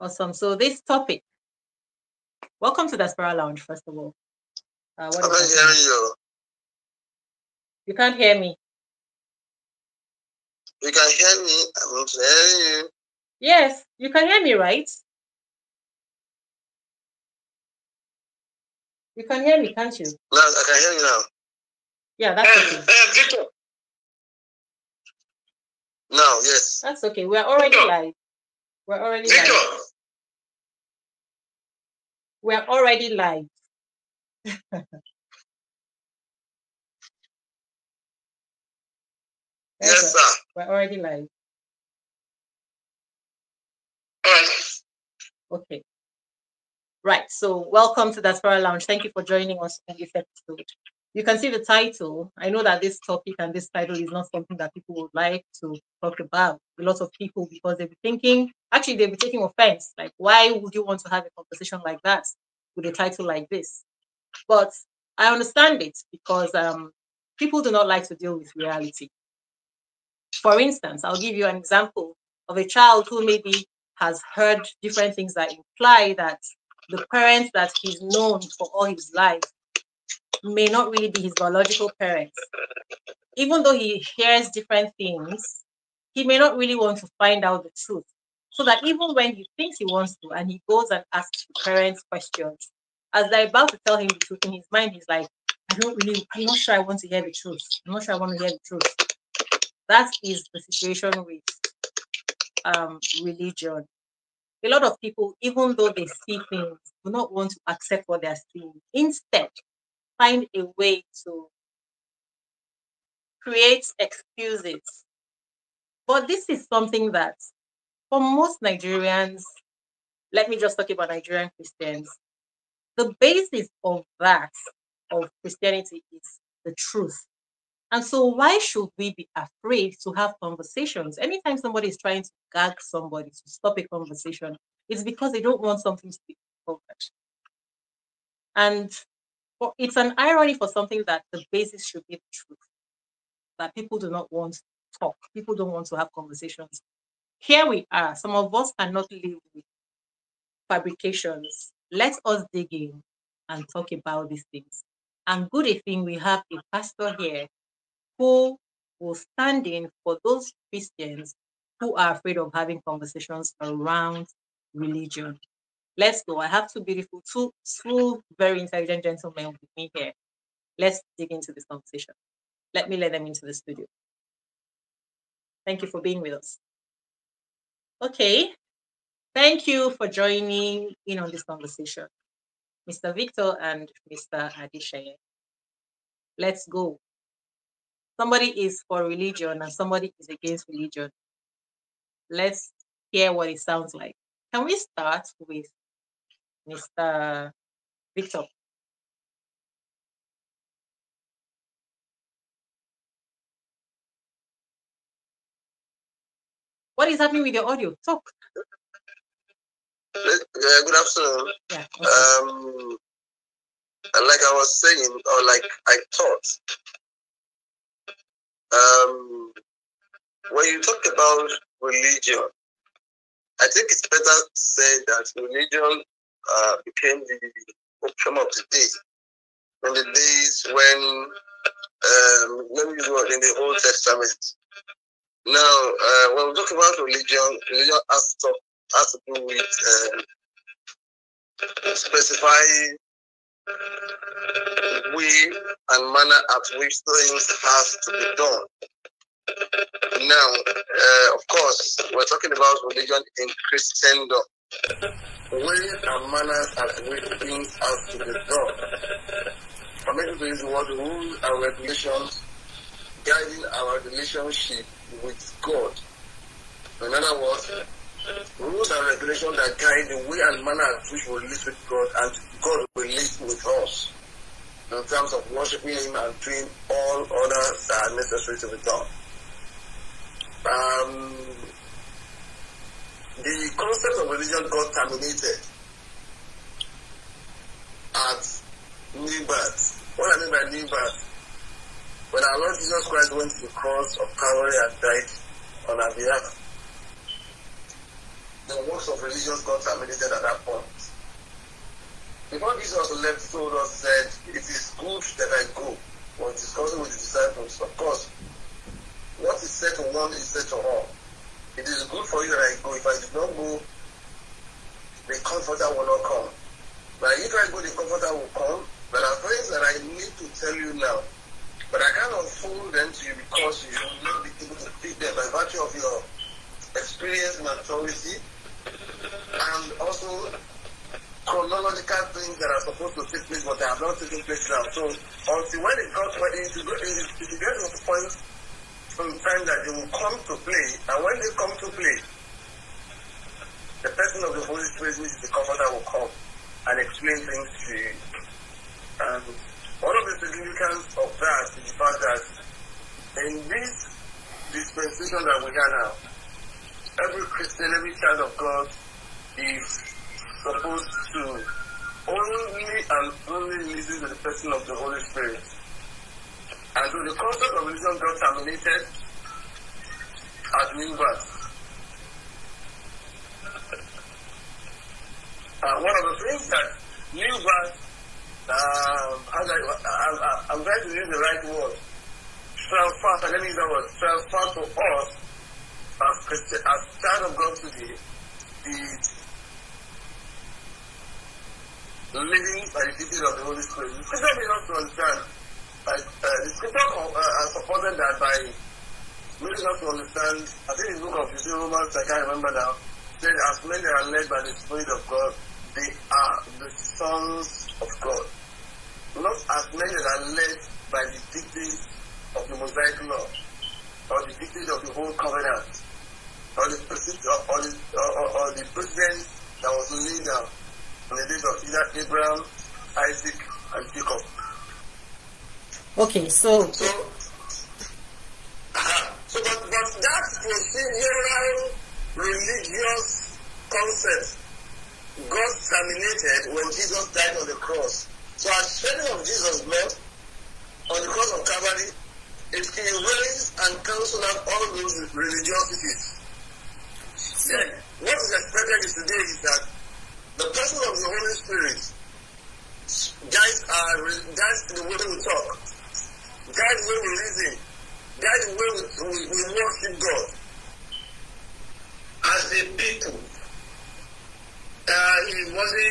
Awesome. So this topic. Welcome to the Sparrow Lounge, first of all. I can't hear you. You can't hear me. You can hear me. I'm not hearing you. Yes, you can hear me, right? You can hear me, can't you? No, I can hear you now. Yeah, that's okay. Victor. No, yes. That's okay. We're already live. We're already Victor. Live. We're already live. Yes, sir. We're already live. Okay. Right. So welcome to the Diaspora Lounge. Thank you for joining us on this episode. You can see the title. I know that this topic and this title is not something that people would like to talk about. A lot of people, because they'll be thinking, actually, they'll be taking offense. Like, why would you want to have a conversation like that with a title like this? But I understand it because people do not like to deal with reality. For instance, I'll give you an example of a child who maybe has heard different things that imply that the parents that he's known for all his life may not really be his biological parents. Even though he hears different things, he may not really want to find out the truth. So that even when he thinks he wants to, and he goes and asks the parents questions, as they're about to tell him the truth, in his mind, he's like, I'm not sure I want to hear the truth. I'm not sure I want to hear the truth. That is the situation with religion. A lot of people, even though they see things, do not want to accept what they are seeing. Instead, find a way to create excuses. But this is something that, for most Nigerians, let me just talk about Nigerian Christians. The basis of that, of Christianity, is the truth. And so why should we be afraid to have conversations? Anytime somebody is trying to gag somebody to stop a conversation, it's because they don't want something to be covered. And it's an irony for something that the basis should be the truth, that people do not want to talk. People don't want to have conversations. Here we are. Some of us cannot live with fabrications. Let us dig in and talk about these things. And good a thing we have a pastor here who will stand in for those Christians who are afraid of having conversations around religion. Let's go. I have two very intelligent gentlemen with me here. Let's dig into this conversation. Let me let them into the studio. Thank you for being with us. Okay. Thank you for joining in on this conversation, Mr. Victor and Mr. Adeshaye. Let's go. Somebody is for religion and somebody is against religion. Let's hear what it sounds like. Can we start with Mr. Victor? What is happening with your audio? Talk. Good afternoon. Yeah, okay. Like I was saying, or like I thought, when you talk about religion, I think it's better to say that religion became the opium of the day. In the days when we were in the Old Testament. Now, when we talk about religion, religion has to do with specifying way and manner at which things have to be done. Now, of course, we're talking about religion in Christendom. Ways and manners at which things have to be done. For many reasons, what rules and regulations guiding our relationship with God. In other words, rules and regulations that guide the way and manner at which we relate with God, and God relates with us in terms of worshiping Him and doing all others that are necessary to be done. The concept of religion got terminated at new birth. What I mean by new birth? When our Lord Jesus Christ went to the cross of Calvary and died on our behalf, the works of religions got terminated at that point. Because Jesus left, told us, said, it is good that I go. When discussing with the disciples, of course, what is said to one is said to all. It is good for you that I go. If I do not go, the comforter will not come. But if I go, the comforter will come. There are things that I need to tell you now. But I cannot fool them to you because you will not be able to pick them by virtue of your experience, maturity, and also chronological things that are supposed to take place, but they have not taken place now. So, until when it got it gets to the point in time that they will come to play, and when they come to play, the person of the Holy Spirit, which is the comforter, will come and explain things to you. And one of the significance of that is the fact that in this dispensation that we are now, every Christian, every child of God is supposed to only listen to the person of the Holy Spirit. And so the concept of religion got terminated at new birth. One of the things that new birth, I'm trying to use the right word, transfer to us as Christian, as child of God today, is living by the teaching of the Holy Spirit. The Scripture may not understand, but the Scripture are supported that by really not to understand. I think the book of Romans, I can't remember now, said as men that are led by the Spirit of God, they are the sons of God. Not as men that are led by the dictates of the Mosaic law, or the dictates of the whole covenant, or the precedent that was laid down in the days of either Abraham, Isaac, and Jacob. Okay, so but that procedural religious concept got terminated when Jesus died on the cross. So as shedding of Jesus' blood on the cross of Calvary, it can erase and cancel out all those religiosities. Then, what is expected today is that the person of the Holy Spirit guides the way we talk, guides the way we reason, guides the way we worship God. As a people, it wasn't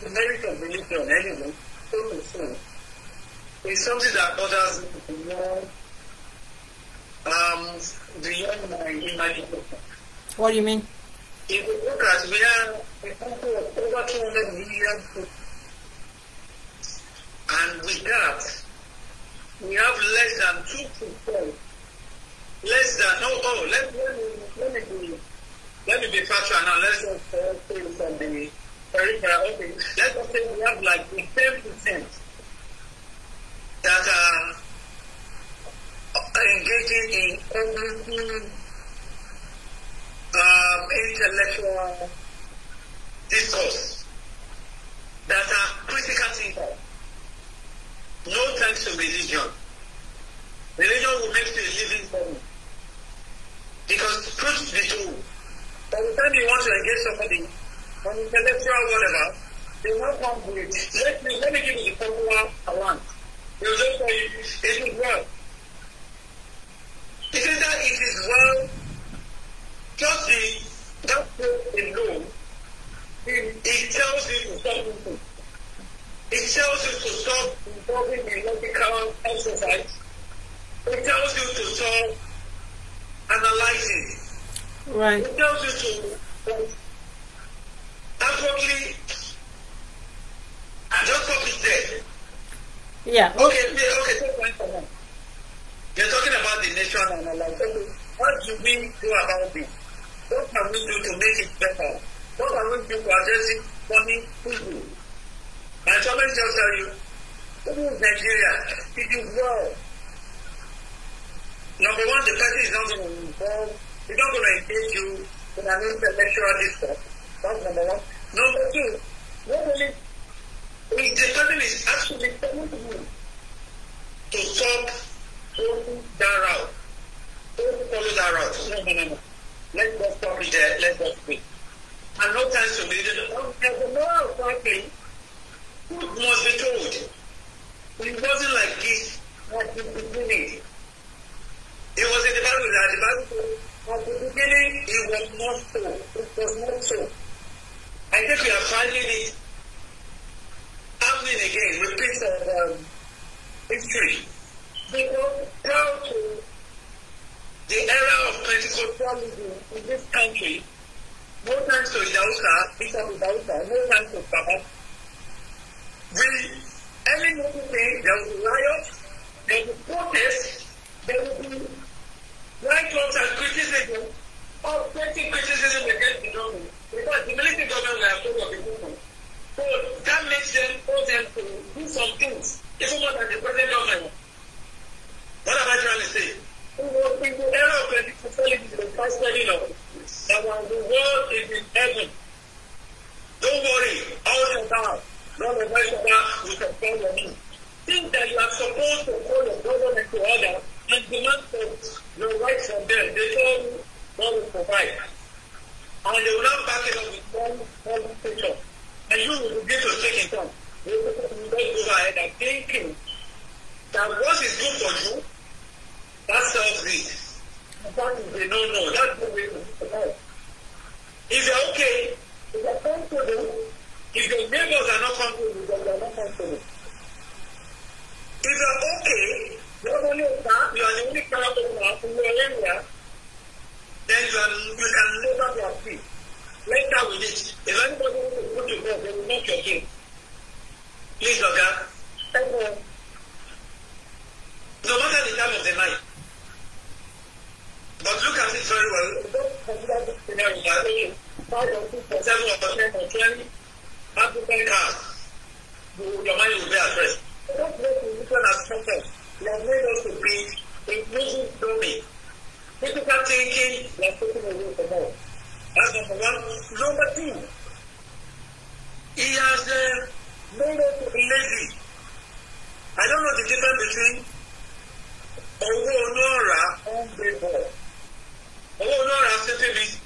the merit of religion anyway, so to say. It's something that others beyond my imagination. What do you mean? If we look at we are over 200 million people, and with that, we have less than 2%. Let me be factual now. Let's just say something. Let's just say we have like 10%. That are engaging in everything intellectual discourse, that are critical thinkers. No thanks to religion. Religion will make you a living for you. Because truth be told, by the time you want to engage somebody, an intellectual whatever, they won't come with it. Let me give you the formula I want. It was just for you. It is well. It is that it is well. Just the that alone, it tells you to stop thinking. It tells you to stop involving in logical exercise. It tells you to stop analyzing. Right. It tells you to absolutely just stop it there. Yeah. Okay. You're talking about the nation and all that. What do we do about this? What can we do to make it better? What can we do to address it? Funny people. My children just tell you, this is Nigeria. It is well. Number one, the person is not going to involve. He's not going to engage you in an intellectual discourse. That's number one. Number two, not only. If the person is actually telling you to stop going that route, don't follow that route. No. Let's just stop is there, let us speak. And no time to read it. There's a moral of something. Truth must be told. It wasn't like this at the beginning. It was in the Bible that the Bible said, at the beginning, it was not so. It was not so. I think we are finding it happening again, repeats of history. Because prior to the era of Pentecostalism in this country, no thanks to Idausa, Bishop Idausa, no thanks to Baba. Every little thing, there will be riots, there will be protests, there will be write-ups and criticism, or taking criticism against the government. Because the military government are afraid of the people. So that makes them force them to do some things, even more than the present government. What am I trying to say? In the era of Pentecostalism, the first study of and when the world is in heaven, don't worry, all the time. Not the voice of God, you can call your name. Think that you are supposed to call your brother into order and demand for your rights from them. They told you God will provide. And they will not back it up with one picture. And you will begin to take it on. You will not go ahead and thinking that what is good for you, that's self-greed. That is a no-no. That's the way to live. If you're okay, if you're comfortable, if your neighbors are not comfortable, then you're not comfortable. If you're okay, you are the only character in your area, then you can never be at peace. Let's start with it. If anybody wants to put you there, they will not your game. Please, Oga. Thank you. No matter the time of the night. But look at it very well. Don't consider this scenario. You are only 5 or 6 or 7 or 10 or 20. African cars, your mind will be at rest. That's what the Egyptian has started. They have made us to be inclusive domain. Critical thinking, they are taking away from us. That's number one. Number two, he has made us to be lazy. I don't know the difference between Owo Onora and Bebo. Owo Onora simply means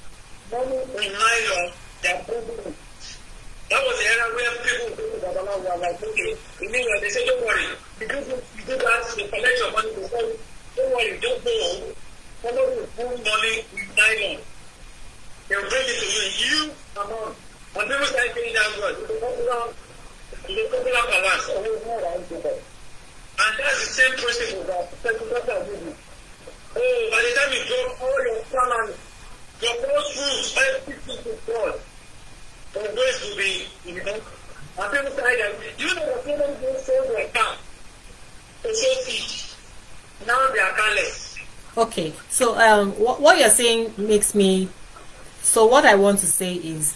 money in nylon that brings. That was the era where people were like, okay, you mean when they say, don't worry, because you do that, you collect your money, they say, don't worry, don't go home. Somebody will pull money with nylon. They'll bring it to you, you come on. When people start saying that word, it's a popular balance. And that's the same principle that Pentecostals are using. Oh, by the time you drop all your salary, your first rules, everything is gone. The ways will be, and people say that, you know, the people who sold their car, they sold it. Now they are careless. Okay, so what you're saying makes me, so what I want to say is,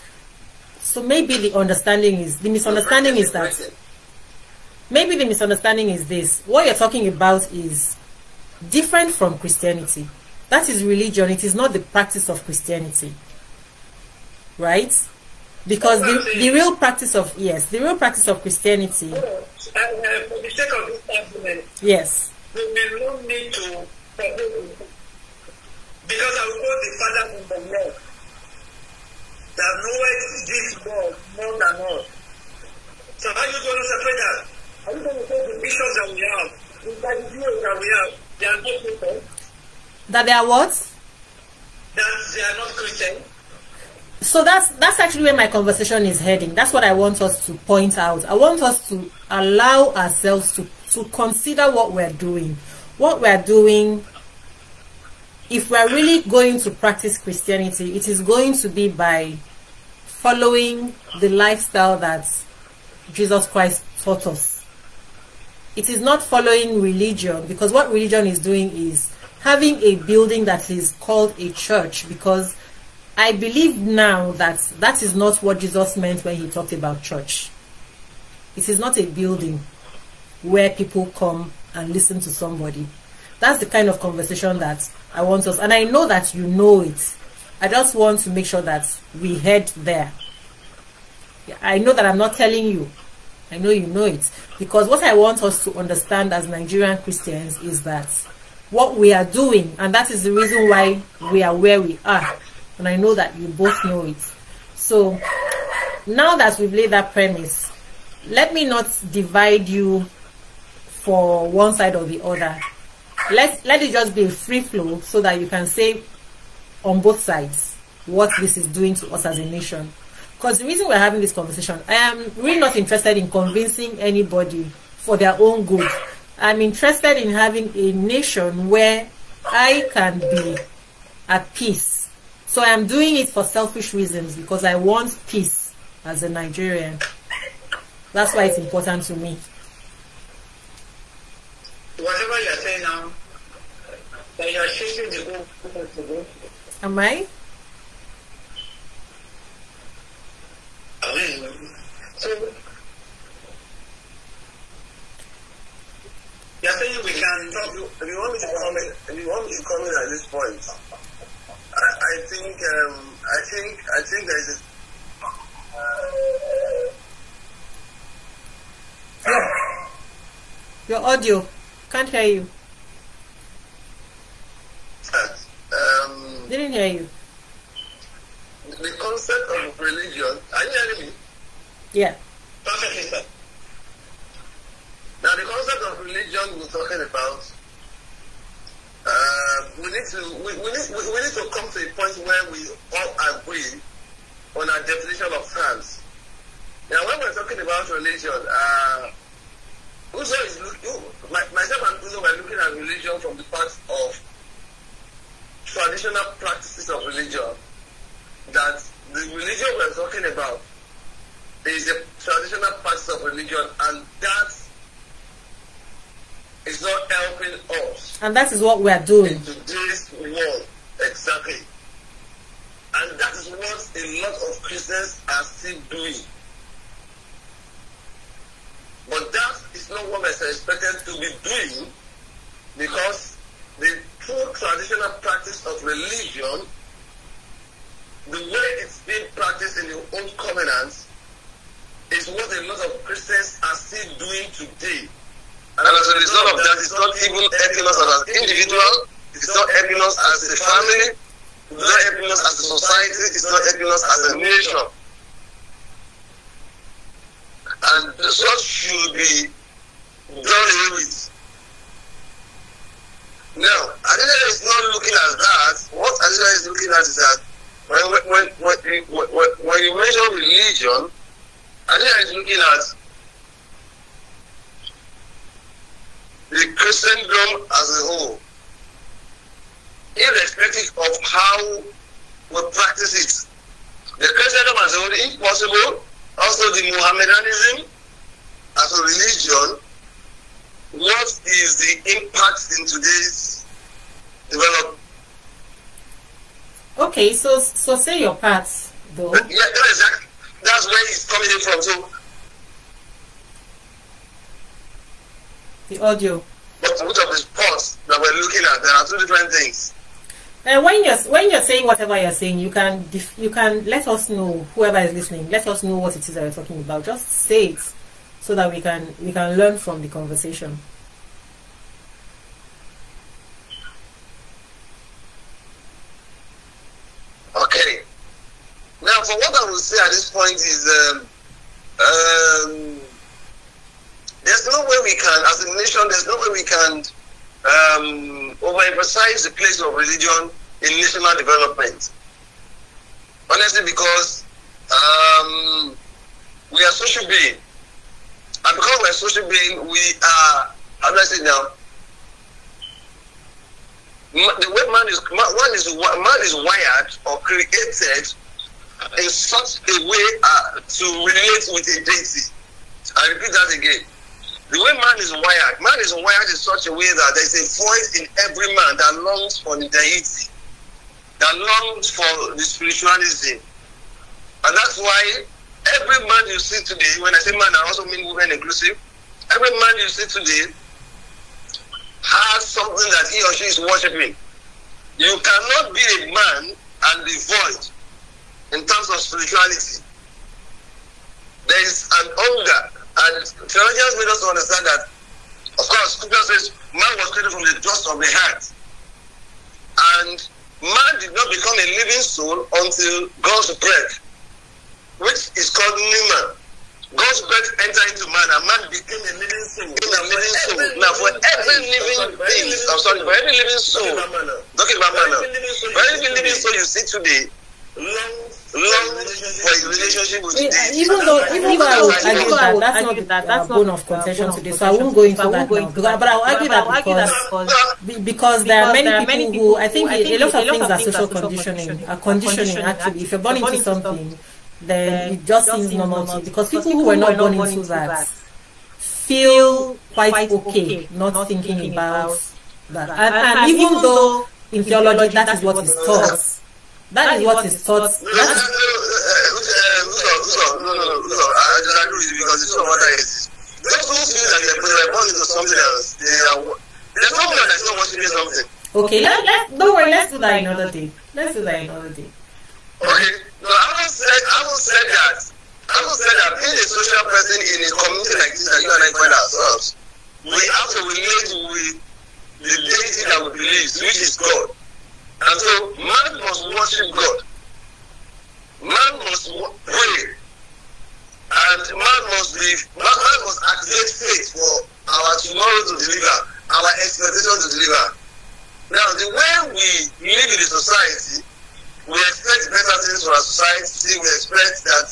so maybe the misunderstanding is this. What you're talking about is different from Christianity. That is religion. It is not the practice of Christianity, right? Because the real practice of, yes, the real practice of Christianity. For the sake of this argument, yes, we may not need to forgive, because I will quote the Father in the Lord, that knoweth this God more than all. So how are you going to separate that? Are you going to say the bishops that we have, the Jews that we have, they are not Christians? That they are what? That they are not Christians. So that's actually where my conversation is heading. That's what I want us to point out. I want us to allow ourselves to consider what we're doing. What we're doing, if we're really going to practice Christianity, it is going to be by following the lifestyle that Jesus Christ taught us. It is not following religion, because what religion is doing is having a building that is called a church, because I believe now that that is not what Jesus meant when he talked about church. It is not a building where people come and listen to somebody. That's the kind of conversation that I want us, and I know that you know it. I just want to make sure that we head there. I know that I'm not telling you. I know you know it. Because what I want us to understand as Nigerian Christians is that what we are doing, and that is the reason why we are where we are, and I know that you both know it. So now that we've laid that premise, let me not divide you for one side or the other. Let it just be a free flow so that you can say on both sides what this is doing to us as a nation. Because the reason we're having this conversation, I am really not interested in convincing anybody for their own good. I'm interested in having a nation where I can be at peace. So I am doing it for selfish reasons because I want peace as a Nigerian. That's why it's important to me. Whatever you're saying now, that you're changing the goal. Am I? So you're saying we can talk. We want me to comment. We want me to comment at this point. I think there is. Your audio, can't hear you. Didn't hear you. The concept of religion. Are you hearing me? Yeah. Perfectly, sir. Now, the concept of religion we're talking about, we need to come to a point where we all agree on our definition of terms. Now, when we're talking about religion, Uzo is looking, myself and Uzo are looking at religion from the part of traditional practices of religion. That the religion we're talking about is a traditional practice of religion, and that is not helping us. And that is what we are doing in today's world, exactly. And that is what a lot of Christians are still doing. But that is not what we're expected to be doing, because the true traditional practice of religion, the way it's being practiced in the Old Covenant, is what a lot of Christians are still doing today. And as a result of that, it's not even helping us as an individual, it's not helping us as a family, it's not helping us as a society, it's not helping us as a nation. And such should be done away with. Now, Adeshaye is not looking at that. What Adeshaye is looking at is that when you measure religion, Adeshaye is looking at the Christendom as a whole, irrespective of how we practice it. The Christendom as a whole is impossible. Also, the Mohammedanism as a religion, what is the impact in today's development? Okay, so say your parts, though. Yeah, that's where it's coming in from. So the audio. But which of the parts that we're looking at? There are two different things. And when you're saying whatever you're saying, you can let us know, whoever is listening, let us know what it is that you're talking about. Just say it so that we can learn from the conversation. Okay. Now, for what I will say at this point is, there's no way we can, as a nation, there's no way we can overemphasize the place of religion in national development. Honestly, because we are social beings, and because we are social beings, we are, how do I say now? The way man is wired or created in such a way to relate with a deity. I repeat that again. The way man is wired in such a way that there is a voice in every man that longs for the deity, that longs for the spirituality. And that's why every man you see today, when I say man, I also mean women inclusive, every man you see today has something that he or she is worshipping. You cannot be a man and be void in terms of spirituality. There is an hunger. And theologians made us to understand that, of course, Scripture says man was created from the dust of the earth, and Man did not become a living soul until God's breath, which is called new man. God's breath entered into man, and man became a living soul. Now, for every living thing, I'm sorry, for every living soul, talking about man now, for every living soul you see today, long for a relationship with today. Even though that's not the bone of contention today, so I won't go into that now. But I'll argue that because there are many people who, I think a lot of things are social conditioning, actually. If you're born into something, then it just seems normal, because people who were not born into that feel quite okay not thinking about that. And even though in theology that is what is taught, No, I don't agree with you, because it's not what that is. Those who feel that they're born into something else, there's no one that's not worshiping something. Okay, don't worry, let's do that another day. Okay, no, I will say that. I will say that being a social person in a community like this that you and I find ourselves, we have to relate with the deity that we believe, which is God. And so man must worship God. Man must pray. And man must activate faith for our tomorrow to deliver, our expectation to deliver. Now, the way we live in the society, we expect better things from our society. We expect that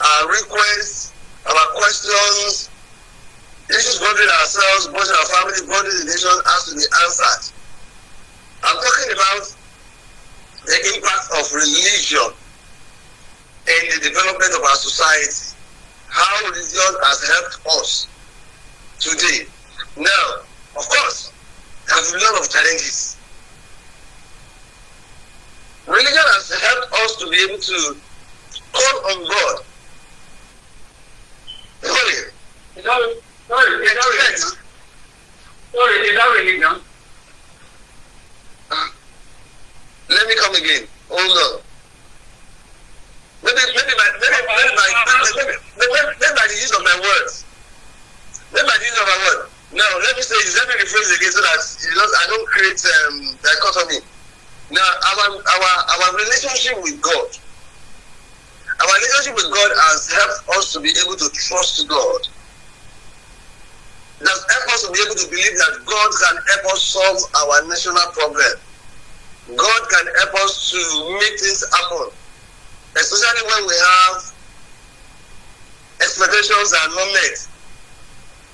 our requests, our questions, issues bothering ourselves, bothering our family, bothering the nation, has to be answered. I'm talking about the impact of religion in the development of our society. How religion has helped us today. Now, of course, there's a lot of challenges. Religion has helped us to be able to call on God. Sorry, is that religion? Let me come again. Hold on. Maybe by the use of my words. Now, let me rephrase again so that I don't create dichotomy. Now, our relationship with God. Our relationship with God has helped us to be able to trust God. It has helped us to be able to believe that God can help us solve our national problem. God can help us to make things happen, especially when we have expectations that are not met.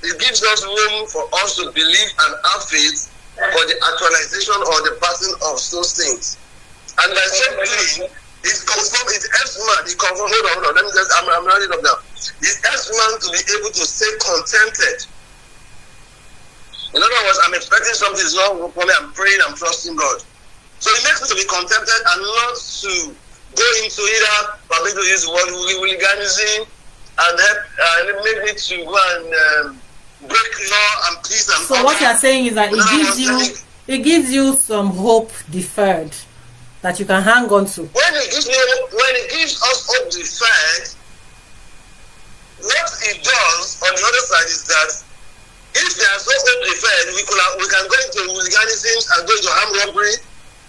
It gives us room for us to believe and have faith for the actualization or the passing of those things. And by saying it helps man. Hold on. I'm running up now. It helps man to be able to stay contented. In other words, I'm expecting something is not for me. I'm praying. I'm trusting God. So it makes me to be contented and not to go into either particular use word hooliganism and help make me to go and break law and peace and. So what you are saying is that it gives you some hope deferred that you can hang on to. When it gives us hope deferred, what it does on the other side is that if there is no hope deferred, we can go into hooliganism and go into armed robbery.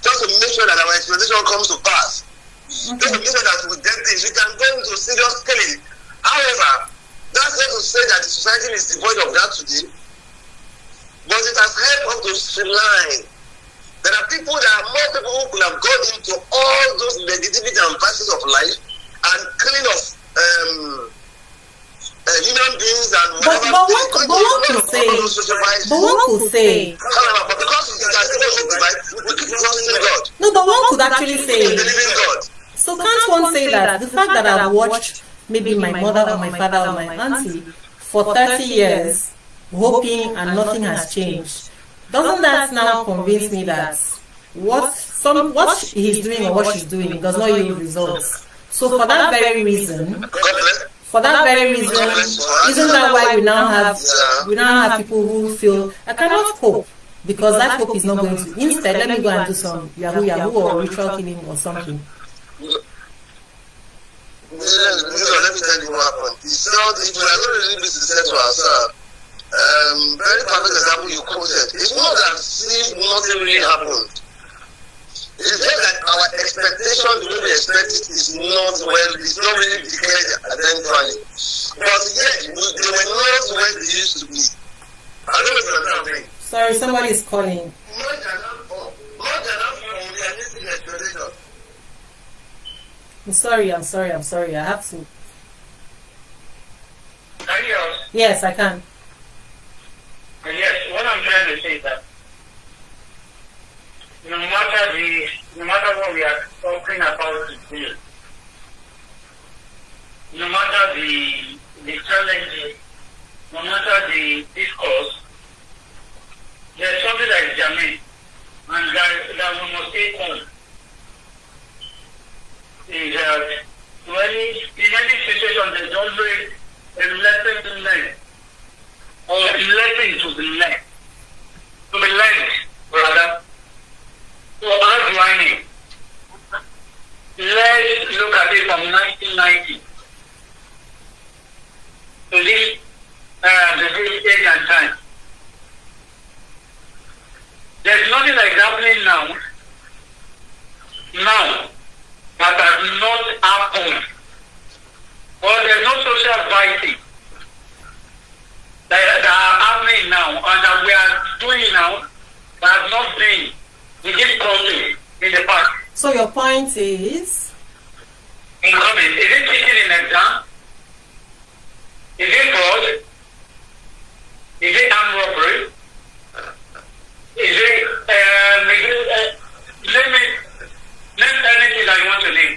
Just to make sure that our expectation comes to pass. Okay. Just to make sure that we get things. We can go into serious killing. However, that's not to say that the society is devoid of that today. But it has helped us to streamline. There are people, who could have gone into all those negativity and passes of life and killing of human beings and whatever. But one could say. No, but one could actually say. So can't one say that the fact that I've watched maybe my mother or my father or my auntie for 30 years hoping and nothing has changed, doesn't that now convince me that what he's doing or what she's doing does not yield results? So for that very reason. Isn't that why we now have people who feel I cannot hope because that hope is not going to. Instead, let me go and do some yahoo or ritual killing or something. Let me tell you what happened. It's not if we are going to leave this to say to ourselves. Very perfect example you quoted. It's not that nothing really happened. It's just that our expectation, the way we expect it, is not well, it's not really declared identically. But yet, they were not where they used to be. I don't know if you understand me. Sorry, somebody is calling. I'm sorry. I have to. Can you hear us? Yes, I can. Yes, what I'm trying to say is that no matter what we are talking about today, no matter the challenges, no matter the discourse, there's something that is germane and that we must take on. Is that in any situation there's always a lesson to learn, or a lesson to be learned. So as learning, let's look at it from 1990 to this age and time. There's nothing like happening now that has not happened. Or there's no social fighting that are happening now and that we are doing now that has not been in this country in the past. So your point is? Incoming. Is it teaching in exam? Is it fraud? Is it armed robbery? Is it name anything that you want to name.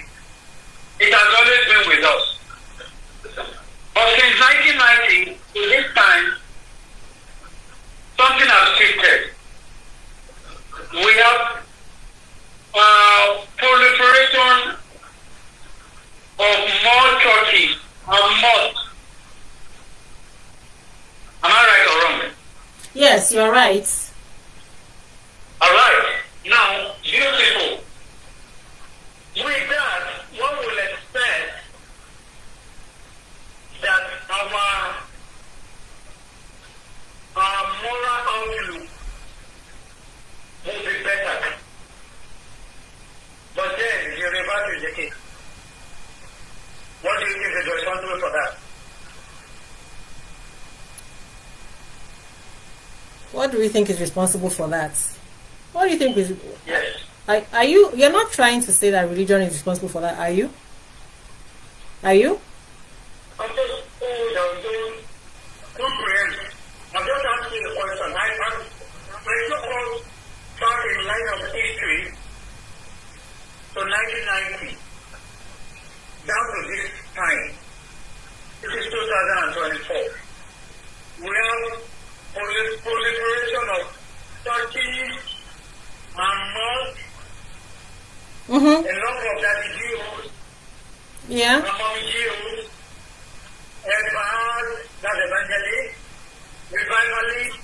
It has always been with us. But since 1990, to this time, something has shifted. We have proliferation of more churches and mosques. Am I right or wrong? Yes, you're right. Alright. Now, beautiful. With that, one will expect that our moral outlook will be better. But then, the reverse is the case. What do you think is responsible for that? What do we think is responsible for that? What do you think is... Yes. You're not trying to say that religion is responsible for that, are you? Are you? I'm just asking a question. My so-called start in line of history to 1990 down to this time. This is 2024. We have proliferation of churches and mosques. Mm-hmm. A number of Adigeos. Yeah. Adigeos. That's evangelist. Revivalist.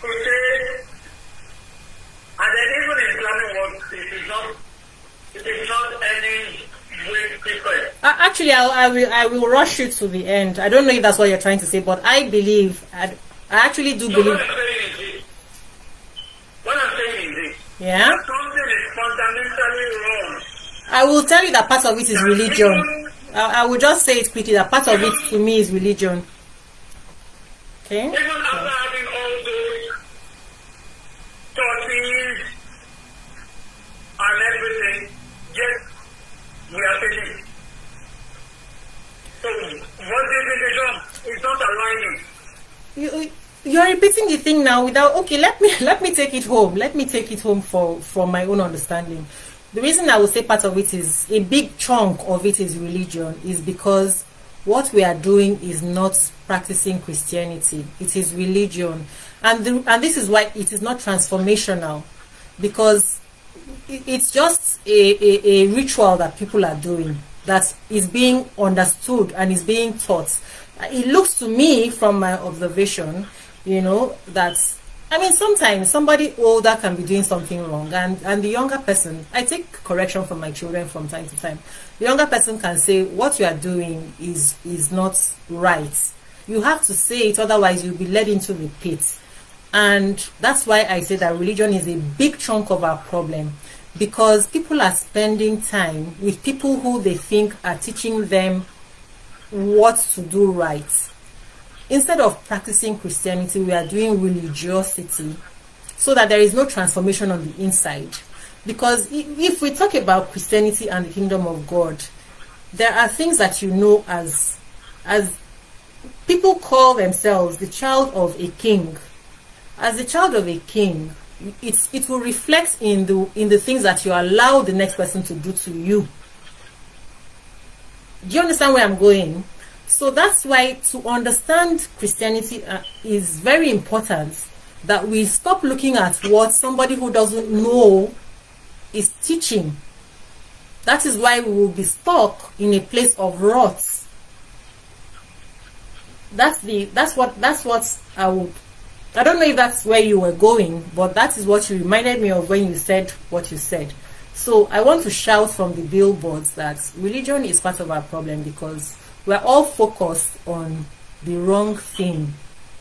Crusade. And then even in Islamic world, it is not any way different. Actually, I will rush you to the end. I don't know if that's what you're trying to say, but I believe, I actually do believe. What I'm saying is this. Yeah. Something is fundamentally wrong. I will tell you that part of it is religion. I will just say it quickly, that part of it to me is religion. Okay? Even after having all those churches and everything, yet we are failing. So, what is religion? It's not aligning. You are repeating the thing now without... Okay, let me take it home. Let me take it home for my own understanding. The reason I would say part of it is, a big chunk of it is religion, is because what we are doing is not practicing Christianity. It is religion. And this is why it is not transformational, because it's just a ritual that people are doing, that is being understood and is being taught. It looks to me, from my observation, that... I mean, sometimes somebody older can be doing something wrong, and the younger person, I take correction from my children from time to time, the younger person can say, what you are doing is not right. You have to say it, otherwise you'll be led into the pit. And that's why I say that religion is a big chunk of our problem. because people are spending time with people who they think are teaching them what to do right. Instead of practicing Christianity, we are doing religiosity, so that there is no transformation on the inside. Because if we talk about Christianity and the kingdom of God, there are things that you know as people call themselves the child of a king. As a child of a king, it will reflect in the things that you allow the next person to do to you. Do you understand where I'm going? So that's why to understand Christianity is very important, that we stop looking at what somebody who doesn't know is teaching. That is why we will be stuck in a place of rot. That's what I would. I don't know if that's where you were going, but that is what you reminded me of when you said what you said. So I want to shout from the billboards that religion is part of our problem, because we're all focused on the wrong thing,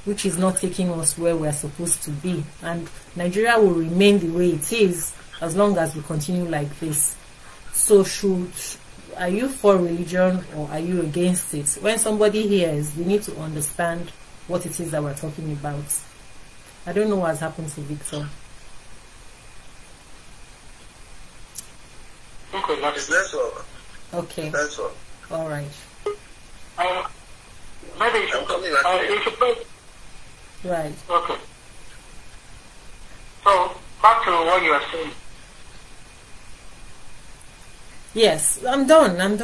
which is not taking us where we're supposed to be. And Nigeria will remain the way it is as long as we continue like this. So are you for religion or are you against it? When somebody hears, we need to understand what it is that we're talking about. I don't know what's happened to Victor. Okay, that's all. Okay. That's all. All right. Maybe you should put... Right. Okay. So, back to what you are saying. Yes, I'm done. I'm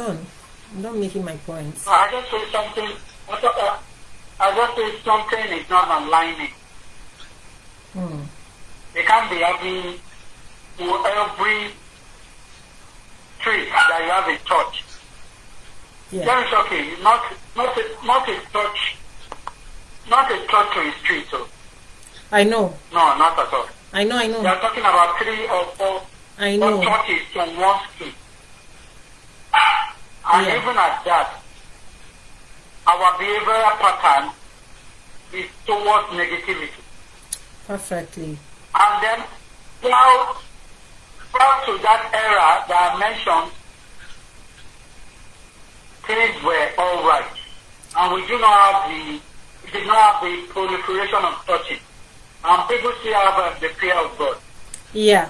not making my points. I just say something. I just say something is not aligning. They can't be having every tree that you have a church. Yeah. That is okay. Not a church to a street. So. I know. No, not at all. I know. They are talking about 3 or 4. I know. Churches on one street. And yeah. Even at that, our behavioral pattern is towards negativity. Perfectly. And then, prior to that era that I mentioned, things were all right, and we did not have the proliferation of touching, and people still have the fear of God. Yeah,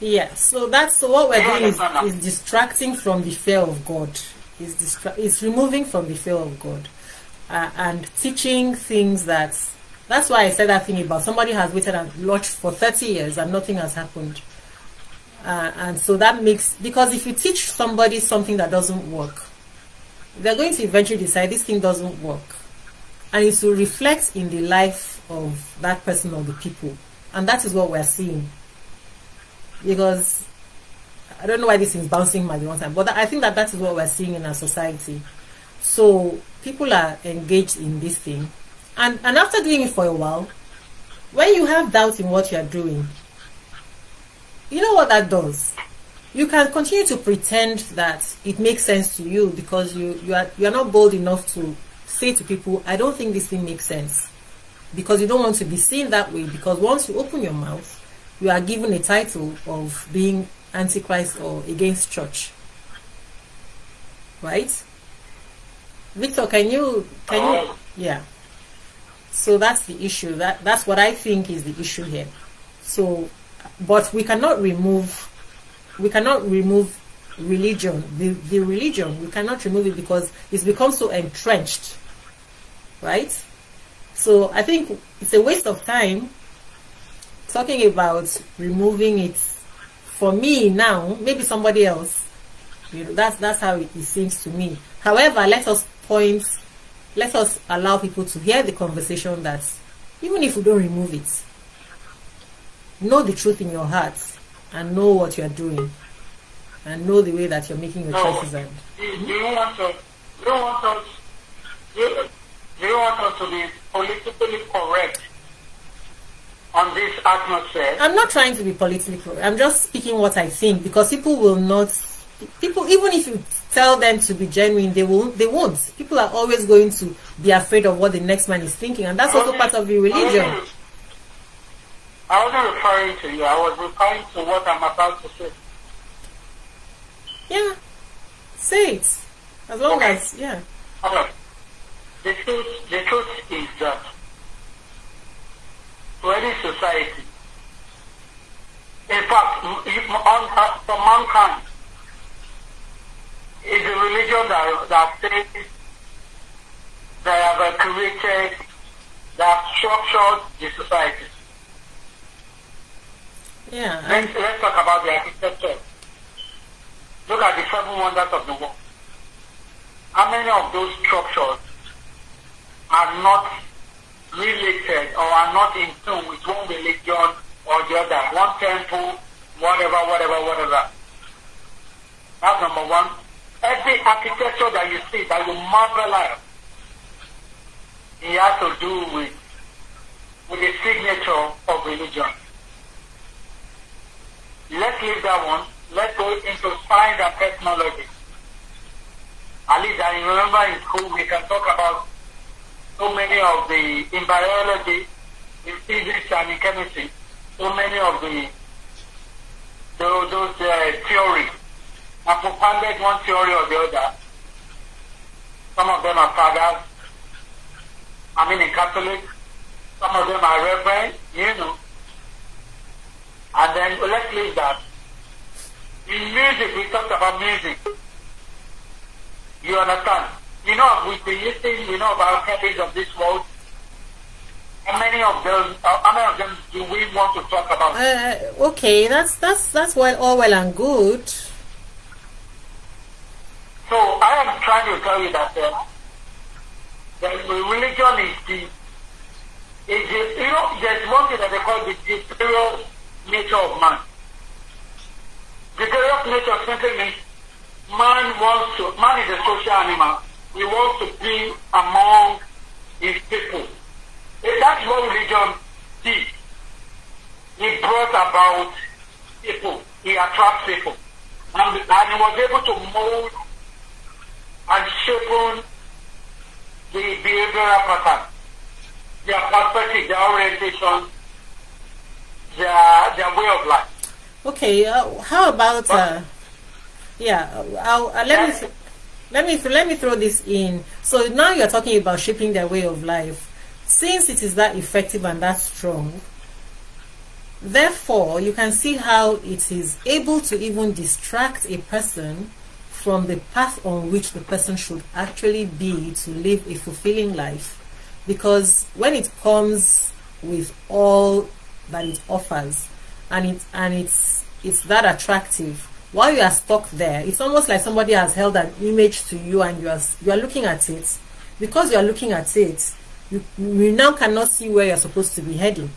yeah. So so what we're doing is distracting from the fear of God. It's removing from the fear of God, and teaching things that. That's why I said that thing about somebody has waited and lodged for 30 years and nothing has happened. And so that makes, because if you teach somebody something that doesn't work, they're going to eventually decide this thing doesn't work. And it will reflect in the life of that person or the people. And that is what we're seeing. Because, I don't know why this is bouncing by the one time, but I think that is what we're seeing in our society. So people are engaged in this thing. And after doing it for a while, when you have doubt in what you are doing, you know what that does? You can continue to pretend that it makes sense to you because you are not bold enough to say to people, I don't think this thing makes sense. Because you don't want to be seen that way, because once you open your mouth, you are given a title of being antichrist or against church. Right? Victor, can you yeah. So that's the issue. That's what I think is the issue here. So, but we cannot remove religion. The religion, we cannot remove it because it's become so entrenched, right? So I think it's a waste of time talking about removing it. For me now, maybe somebody else. You know, that's how it seems to me. However, let us allow people to hear the conversation that even if we don't remove it, know the truth in your heart and know what you're doing and know the way that you're making your choices. And you want us to be politically correct on this atmosphere? I'm not trying to be politically correct. I'm just speaking what I think, because people will not. People, even if you tell them to be genuine, they won't. People are always going to be afraid of what the next man is thinking, and that's also part of the religion. I wasn't referring to you. I was referring to what I'm about to say. Yeah. Say it. As long as, yeah. All right. The truth is that for any society, in fact, for mankind, is a religion that says they have created, that structured the society. Yeah. Let's talk about the architecture. Look at the 7 wonders of the world. How many of those structures are not related or are not in tune with one religion or the other, one temple, whatever? That's number one. Every architecture that you see, that you marvel at, it has to do with the signature of religion. Let's leave that one. Let's go into science and technology. At least I remember in school we can talk about so many of the, in biology, in physics and in chemistry, so many of those theories. I propounded one theory or the other. Some of them are fathers. In Catholic. Some of them are reverend, And then let's leave that. In music, we talked about music. You understand? We've been listening, about copies of this world. How many of them do we want to talk about? Okay, that's all well and good. So I am trying to tell you that religion is there's one thing that they call the deteriorated nature of man. Deteriorated nature simply means man is a social animal. He wants to be among his people. And that's what religion did. He brought about people. He attracts people. And he was able to mold and shape the behavioral pattern, their perspective, their orientation, their way of life. Okay, how about let me throw this in. So now you're talking about shaping their way of life. Since it is that effective and that strong, therefore you can see how it is able to even distract a person from the path on which the person should actually be to live a fulfilling life, because when it comes with all that it offers and it's that attractive, while you are stuck there, it's almost like somebody has held an image to you and you are looking at it. Because you are looking at it, you now cannot see where you're supposed to be heading.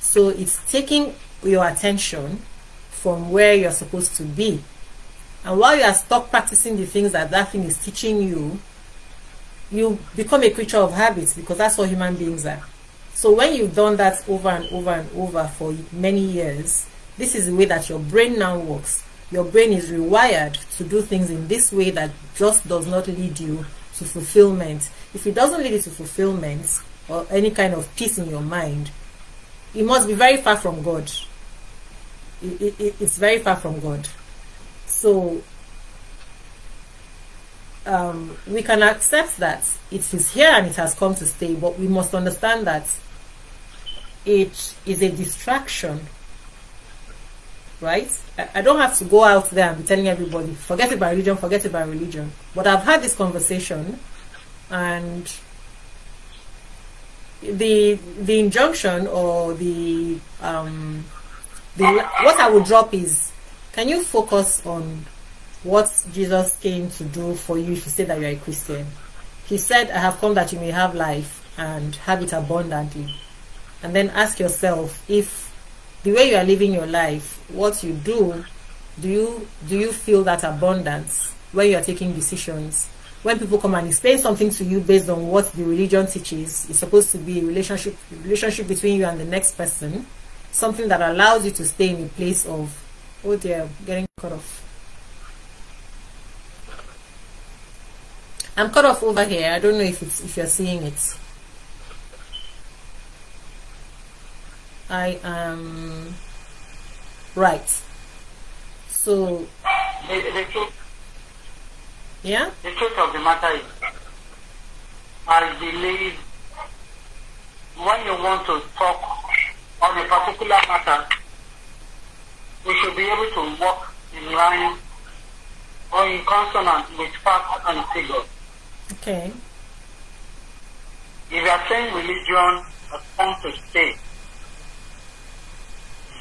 So it's taking your attention from where you're supposed to be. And while you are stuck practicing the things that thing is teaching you, you become a creature of habits, because that's what human beings are. So when you've done that over and over and over for many years, this is the way that your brain now works. Your brain is rewired to do things in this way that just does not lead you to fulfillment. If it doesn't lead you to fulfillment or any kind of peace in your mind, it must be very far from God. It's very far from God. So we can accept that it is here and it has come to stay, but we must understand that it is a distraction, right? I don't have to go out there and be telling everybody, forget about religion. But I've had this conversation, and the injunction or what I would drop is, can you focus on what Jesus came to do for you if you say that you are a Christian? He said, I have come that you may have life and have it abundantly. And then ask yourself if the way you are living your life, what you do you feel that abundance when you are taking decisions? When people come and explain something to you based on what the religion teaches, it's supposed to be a relationship between you and the next person, something that allows you to stay in a place of, oh dear, getting cut off. I'm cut off over here. I don't know if you're seeing it. I am right. So the truth, yeah, the truth of the matter is, I believe when you want to talk on a particular matter, we should be able to walk in line or in consonant with facts and figures. Okay. If you are saying religion has come to stay,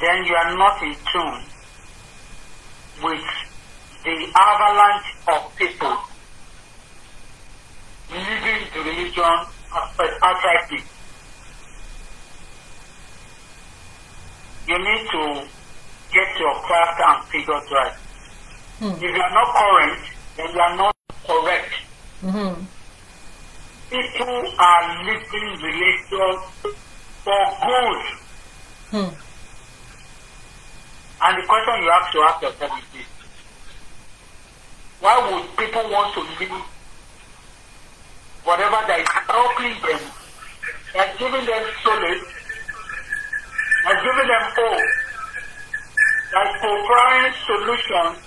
then you are not in tune with the avalanche of people living the religion outrightly. You need to get your craft and figures right. If you are not current, then you are not correct. People are living religion for good. And the question you have to ask yourself is this: why would people want to live whatever that is helping them, that's giving them solace, that's giving them hope, that's providing solutions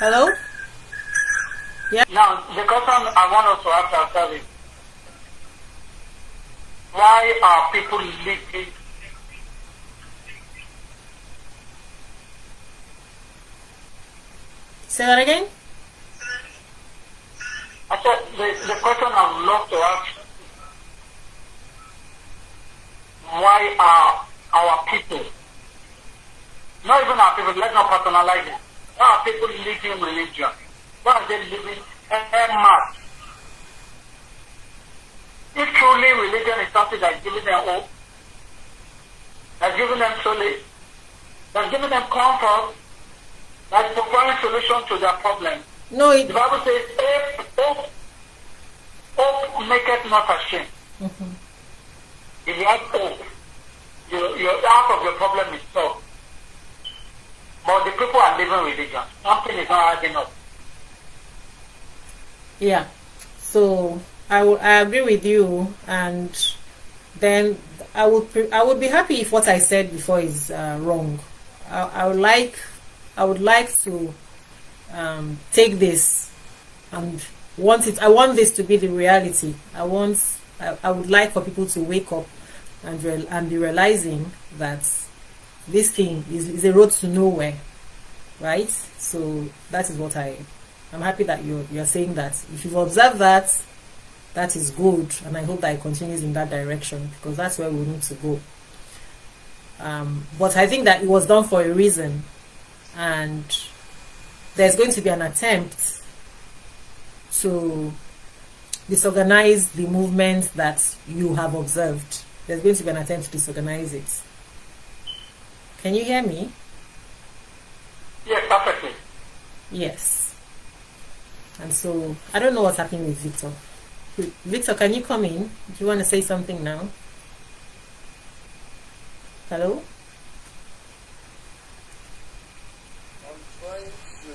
Hello? Yeah. Now, the question I want us to ask ourselves is, why are people living Say that again? I said, the question I would love to ask, why are our people, not even our people, let's not personalize it. Why are people living religion? Why are they living en masse? If truly religion is something that's giving them hope, that's giving them solace, that's giving them comfort, that's providing solution to their problem. No, the Bible says, hope maketh not ashamed. If you have hope, half of your problem is solved. But the people are living religion. Something is not hard enough. Yeah. So I agree with you, and then I would be happy if what I said before is wrong. I would like to take this and want it. I want this to be the reality. I would like for people to wake up and be realizing that this thing is a road to nowhere, right? So that is what I'm happy that you're saying that. If you've observed that, that is good, and I hope that it continues in that direction, because that's where we need to go. But I think that it was done for a reason, and there's going to be an attempt to disorganize the movement that you have observed. There's going to be an attempt to disorganize it. Can you hear me? Yes, perfectly. Yes. And so, I don't know what's happening with Victor. Victor, can you come in? Do you want to say something now? Hello? I'm trying to...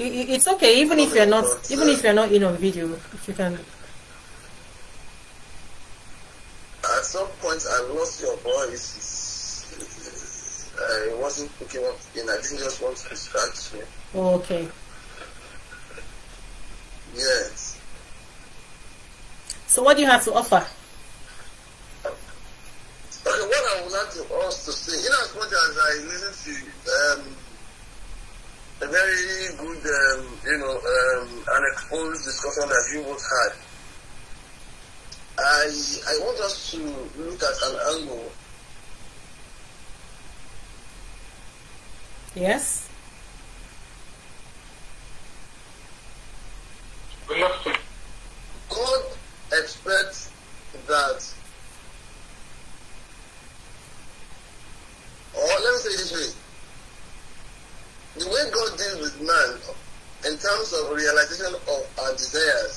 It's okay, even if you're not in on video, if you can... At some point, I lost your voice. I wasn't looking up in. I didn't just want to distract you. Oh, okay. Yes. So what do you have to offer? Okay, what I would like us to say, in as much as I listen to a very good, an exposed discussion that you both had, I want us to look at an angle. Yes. God expects that, or let me say it this way, the way God deals with man in terms of realization of our desires,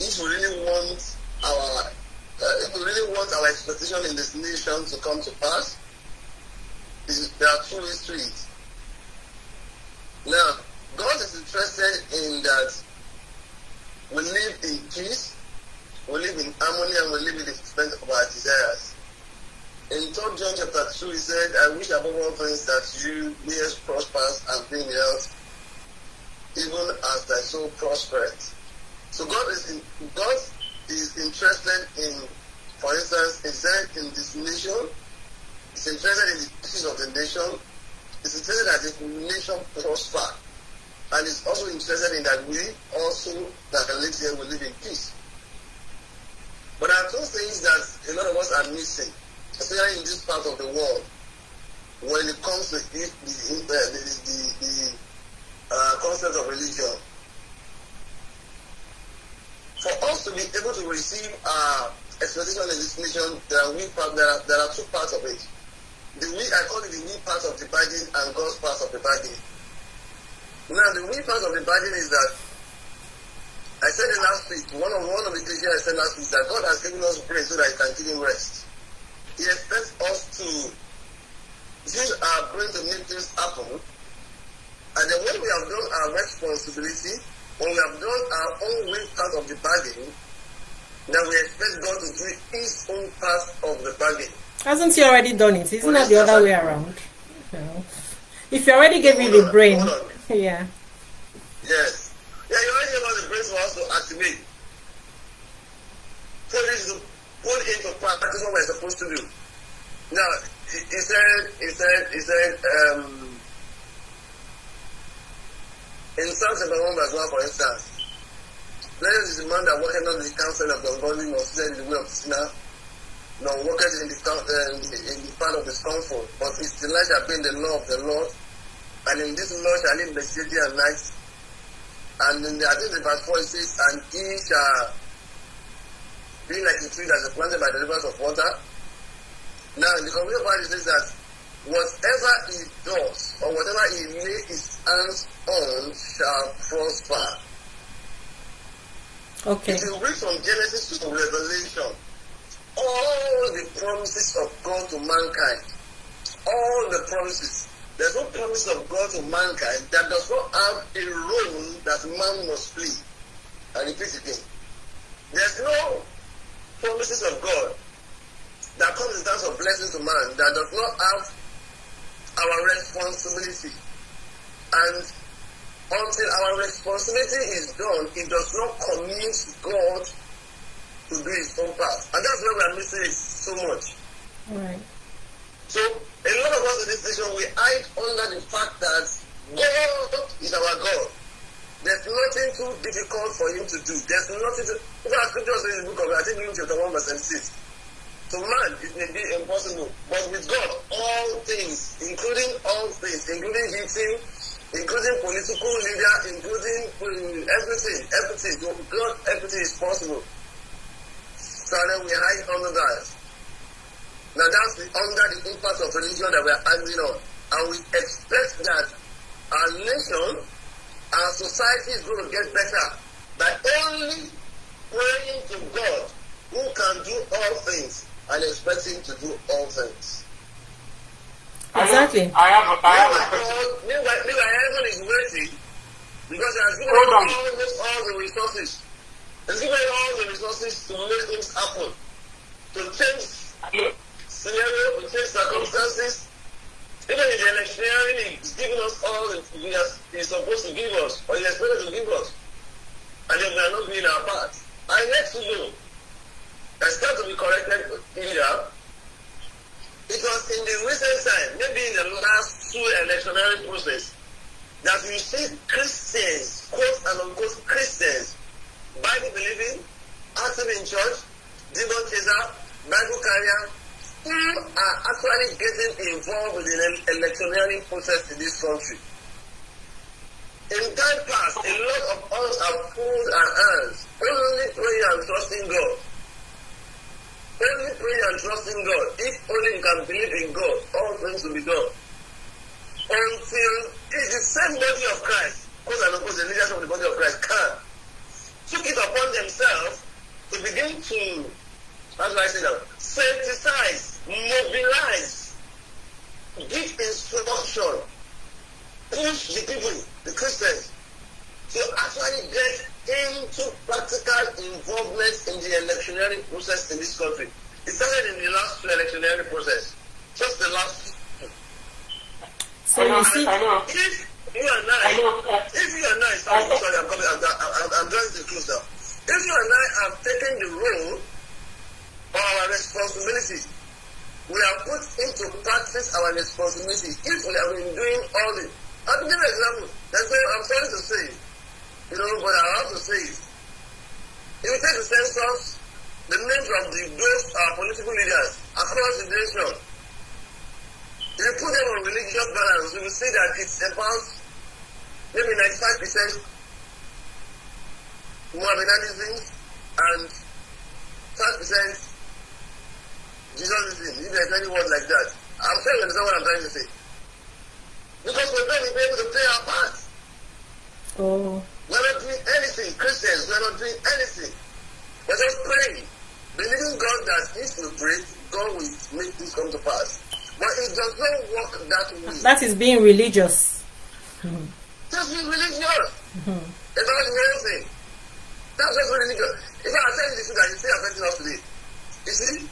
if we really want our expectation in this nation to come to pass, there are two ways to it. Now, God is interested in that we live in peace, we live in harmony, and we live in the fulfillment of our desires. In 3 John chapter 2, he said, I wish above all things that you may prosper and be in health, even as thy soul prospereth. So God is interested in, for instance, he said in this nation, he's interested in the peace of the nation, he's interested that the nation prosper, and he's also interested in that we also, that live here, will live in peace. But there are two things that a lot of us are missing, especially in this part of the world, when it comes to the concept of religion. For us to be able to receive expectation in this nation, there are two parts of it. I call it the we part of the bargain and God's part of the bargain. Now, the we part of the bargain is that, I said it last week, one of the things I said last week is that God has given us grace so that He can give Him rest. He expects us to use our brain to make things happen. And then when we have done our responsibility, when we have done our own way part of the bargain, then we expect God to do His own part of the bargain. Hasn't He already done it? Isn't that the other way around? No. If you already gave me the brain. Yeah. Yes. Yeah, you already gave us the brain for us to activate. So this is put into practice what we're supposed to do. Now, he said, in Psalm 71 verse 1, for instance, blessed is the man that walketh not in the counsel of the ungodly, nor sitteth in the way of the sinner, nor walketh in the path of the scornful. But his delight shall be in the law of the Lord, and in this law shall he meditate day and night. And in the verse 4 it says, and he shall be like a tree that is planted by the rivers of water. Now in the complete part it says that whatever he does, or whatever he lay his hands on, shall prosper. Okay. If you read from Genesis to Revelation, all the promises of God to mankind, all the promises, there's no promise of God to mankind that does not have a role that man must play. I repeat again. There's no promises of God that comes in terms of blessings to man that does not have our responsibility. And until our responsibility is done, it does not commit God to do His own part. And that's why we are missing it so much. Right. So, a lot of us in this nation, we hide under the fact that God is our God. There's nothing too difficult for Him to do. There's nothing to... If I could just read the book of, I think, Luke chapter 1, verse 76. To man, it may be impossible, but with God, all things, including all things, including heating, including political leader, including everything, to God, everything is possible. So then we hide under that. Now that's under the impact of religion that we are acting on. And we expect that our nation, our society is going to get better by only praying to God, who can do all things, and expect Him to do all things. Exactly. I have a question. Meanwhile, heaven is waiting because He has given all the resources. He's given all the resources to make things happen, to change scenario, to change circumstances. Even in the electioneering, He's given us all that He's supposed to give us, or He expected to give us, and then we are not doing our part. I need to know. I start to be corrected here. It was in the recent time, maybe in the last two electionary process, that we see Christians, quote and unquote Christians, Bible believing, active in church, devil chaser, Bible carrier, who are actually getting involved with the electionary process in this country. In time past, a lot of us have pulled our hands, only praying and trusting God. Only pray and trust in God. If only you can believe in God, all things will be done. Until it's the same body of Christ, because I suppose the leaders of the body of Christ took it upon themselves to begin to, how do I say that, sensitize, mobilize, give instruction, push the people the Christians, to actually get into practical involvement in the electionary process in this country. It started in the last two electionary process, just the last two. So you see, if you and I, I'm sorry, I'm trying to close down. If you and I have taken the role of our responsibilities, we have put into practice our responsibilities. If we have been doing all this, I'll give you an example. That's why I'm sorry to say it. You know, but I have to say it. If you take the census, the names of those political leaders across the nation, if you put them on religious balance, you will see that it's about maybe 95% Mohammedanism and 5% Jesusism, if there's any word like that. I'm sure you understand what I'm trying to say. Because we're not able to play our part. Oh. We're not doing anything. Christians, we're not doing anything. We're just praying. Believing God that if we pray, God will make this come to pass. But it does not work that way. That is being religious. Mm-hmm. That's being religious. Mm-hmm. It's not the real thing. That's just religious. If I tell you this thing that you see affecting us today, you see?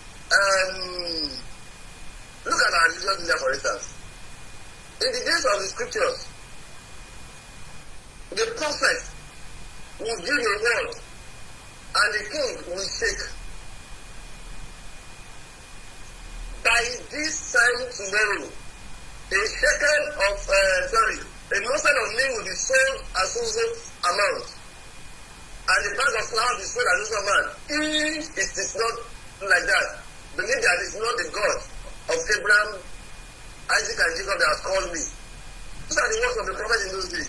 Look at our religious leader, for instance. In the days of the scriptures, the prophet will give a word and the king will shake. By this time tomorrow, a morsel of meal will be sold as Uzo's amount, and the bag of flour will be sold as Uzo's amount. If it is not like that, believe that it's not the God of Abraham, Isaac, and Jacob that has called me. Those are the words of the prophet in those days.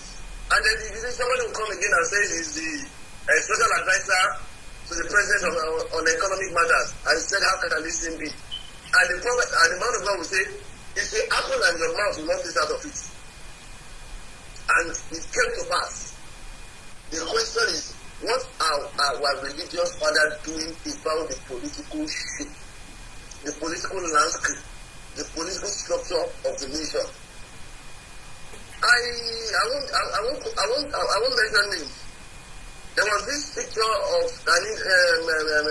And then you see somebody will come again and say he's the special advisor to the president on economic matters. And said, how can this thing be? And the prophet and the man of God will say, if the apple and your mouth will not this out of it. And it came to pass. The question is, what are our religious fathers doing about the political shit? The political landscape, the political structure of the nation. I won't mention names. There was this picture of a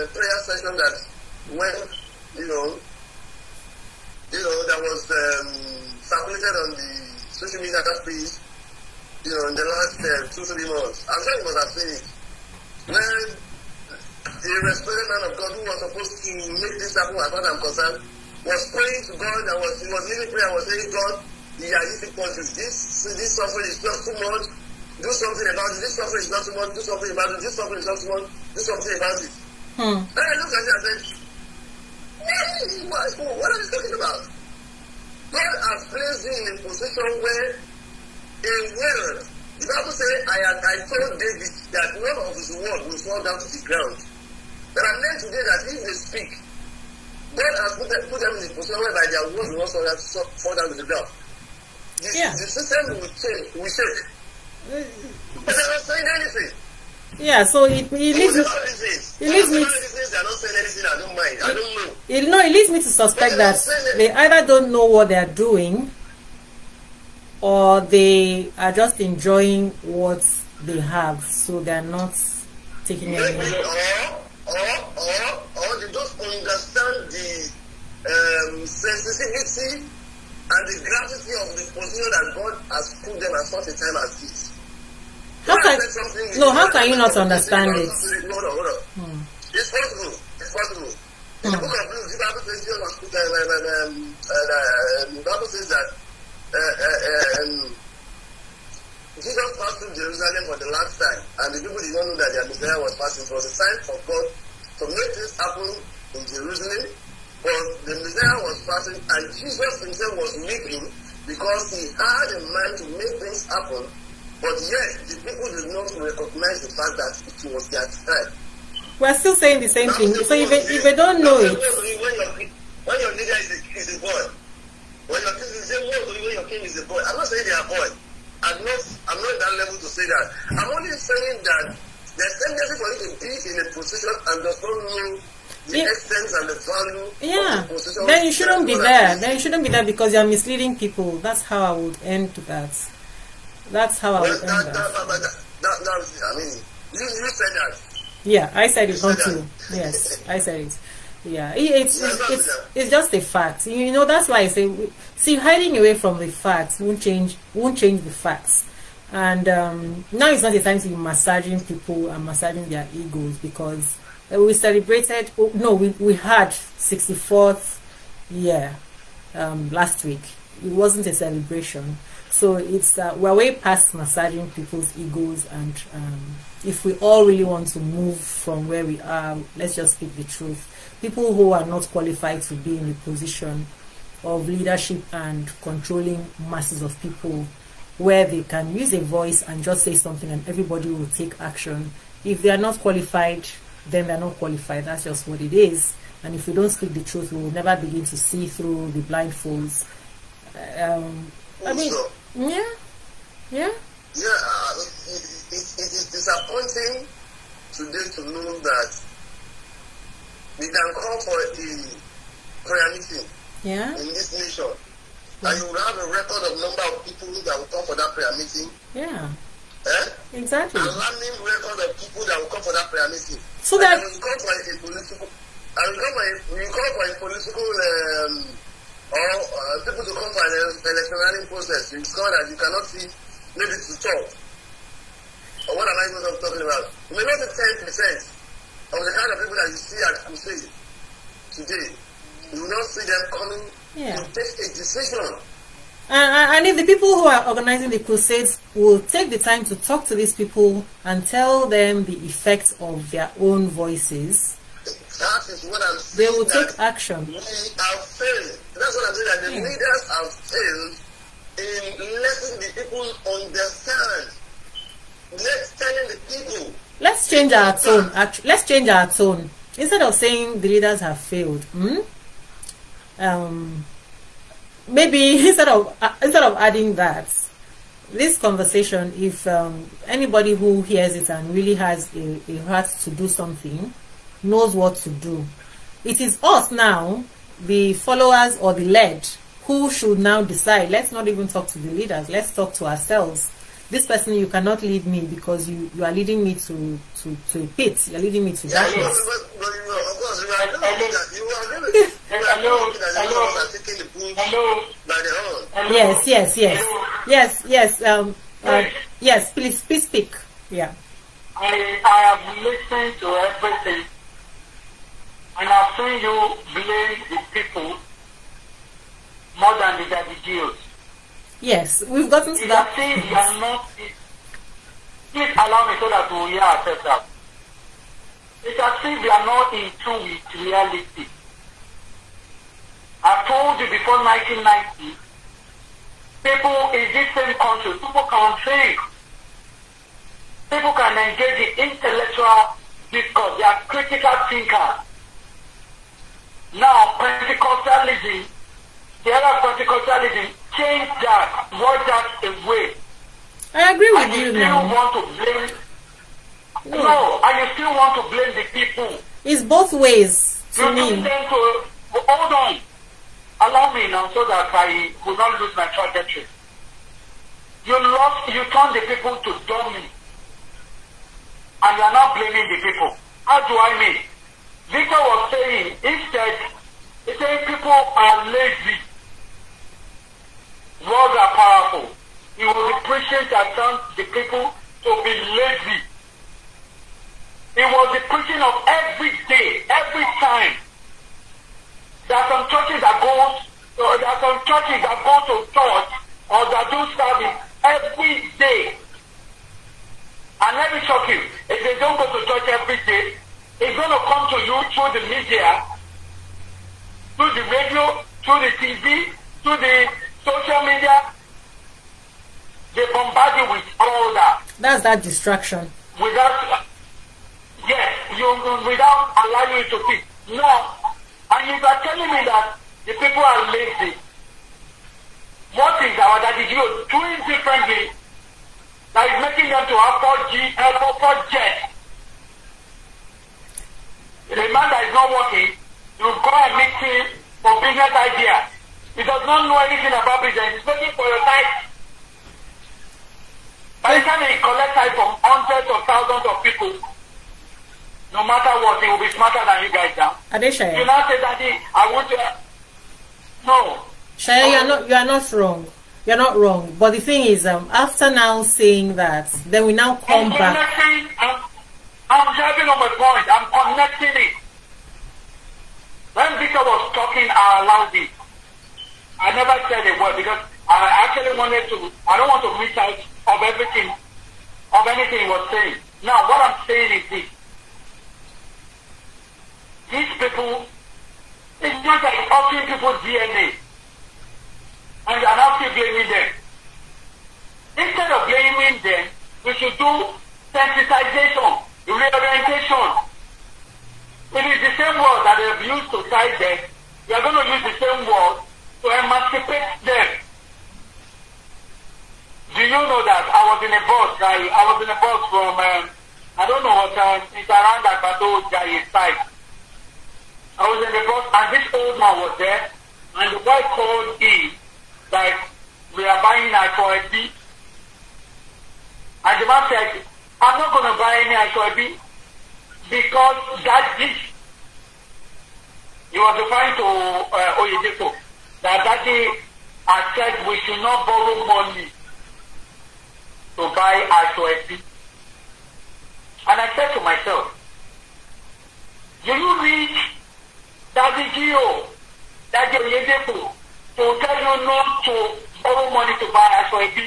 prayer session that when that was circulated on the social media page, in the last 2-3 months. I'm sure you must have seen it. When the respected man of God who was supposed to make this happen, as far as I'm concerned, was praying to God and was leading prayer, was saying, God, this suffering is not too much, do something about it, this suffering is not too much, do something about it, this suffering is not too much, do something about it. Then I looked at it and said, what are you talking about? God has placed you in a position where a word, the Bible says, I told David that none of his word will fall down to the ground. But I learned today that if they speak, God has put them in a position whereby their words will also fall down to the ground. The system will shake. But they're not saying anything. Yeah, so it leads me to suspect that they either don't know what they are doing or they are just enjoying what they have, so they are not taking anything. Or they don't understand the sensitivity and the gravity of the position that God has put them at such a time as this. How can you not understand it? It's possible. It's possible. In the book of Luke, the Bible says that Jesus passed through Jerusalem for the last time, and the people did not know that their Messiah was passing. It was a sign for God to make this happen in Jerusalem, but the Messiah was passing, and Jesus himself was weeping because he had a mind to make things happen, but yet the people did not recognize the fact that it was their time. We're still saying the same thing. So if they don't know it, when your leader is a boy, when your king is a boy, when your king is a boy, I'm not saying they are boy. I'm not at that level to say that. I'm only saying that there's tendency for you to be in a position and does not know the extent and the value of the position. Then you shouldn't be there. Then you shouldn't be there because you're misleading people. That's how I would end to that. That's how I would end that. I mean, you said that. Yeah, I said it, not you. Yes, I said it. Yeah, it's just a fact. You know, that's why I say, see, hiding away from the facts won't change the facts. And now it's not the time to be massaging people and massaging their egos, because we celebrated, no, we had 64th year last week. It wasn't a celebration. So it's we're way past massaging people's egos, and if we all really want to move from where we are, let's just speak the truth. People who are not qualified to be in the position of leadership and controlling masses of people, where they can use a voice and just say something and everybody will take action. If they are not qualified, then they're not qualified. That's just what it is. And if we don't speak the truth, we will never begin to see through the blindfolds. I mean, it is disappointing today to know that we can call for a prayer meeting in this nation, and you will have a record of number of people that will come for that prayer meeting. Yeah. Exactly. A landing record of people that will come for that prayer meeting. So that we call for a political, people to come for an electionary process. You discover that you cannot see maybe to talk. Or what am I supposed to be talking about? You may not be 10% of the kind of people that you see at crusade today. You will not see them coming. Yeah. Take a decision. And if the people who are organizing the crusades will take the time to talk to these people and tell them the effects of their own voices, that is what I'm saying, they will take action. We have failed. That's what I'm saying, that the leaders have failed in letting the people understand. Let's tell the people. Let's change our tone. Let's change our tone. Instead of saying the leaders have failed, maybe instead of adding that, this conversation, if anybody who hears it and really has a heart to do something, knows what to do. It is us now, the followers or the led, who should now decide. Let's not even talk to the leaders. Let's talk to ourselves. This person, you cannot lead me, because you are leading me to a pit. You're leading me to darkness. Yes, please speak. Yeah. I have listened to everything, and I've seen you blame the people more than the Adigeos. Yes, we've gotten to that. Please allow me so that we will hear ourselves out. It's as if we are not in tune with reality. I told you before 1990, people in this same country, people can think. People can engage in intellectual discourse. They are critical thinkers. Now, Pentecostalism, the era of Pentecostalism, changed that, washed that away. I agree with you now. And you still want to blame the people. It's both ways to me. Hold on. Allow me now so that I will not lose my trajectory. You turned the people to dummy. And you are not blaming the people. How do I mean? Victor was saying, he said people are lazy. Words are powerful. It was the preaching that turned the people to be lazy. It was the preaching of every day, every time. There are some churches that go to church or that do service every day. And let me shock you, if they don't go to church every day, it's going to come to you through the media, through the radio, through the TV, through the social media. They bombard you with all that. That's that distraction. Without allowing you to think. No. And you are telling me that the people are lazy. What is our Adigeos doing differently that is making them to have 4G and 4Jet? The man that is not working, you go and meet him for business idea. He does not know anything about business. He's waiting for your time. By the time he collects time from hundreds of thousands of people, no matter what, he will be smarter than you guys now. Adeshaye, you now say, Daddy, I want to. No. Shaya, you are not wrong. You're not wrong. But the thing is, after now saying that, then we now come back. I'm driving on my point. I'm connecting it. When Victor was talking, I allowed it. I never said a word because I actually wanted to. I don't want to reach out of everything, of anything he was saying. Now, what I'm saying is this: these people, it's just like altering people's DNA. And you are now still blaming them. Instead of blaming them, we should do sensitization, reorientation. It is the same word that they have used to guide them. We are going to use the same word to emancipate them. Do you know that I was in a bus? I was in a bus from I don't know what time. It's around that Bato Jaye's side. I was in the bus, and this old man was there, and the boy called him. Like, we are buying ISOIB. And the man said, I'm not going to buy any ISOIB because that dish. He was referring to Oyegbo. That day, I said we should not borrow money to buy ISOIB. And I said to myself, do you read that Adigeos, that Oyegbo, to tell you not to borrow money to buy ISOIB?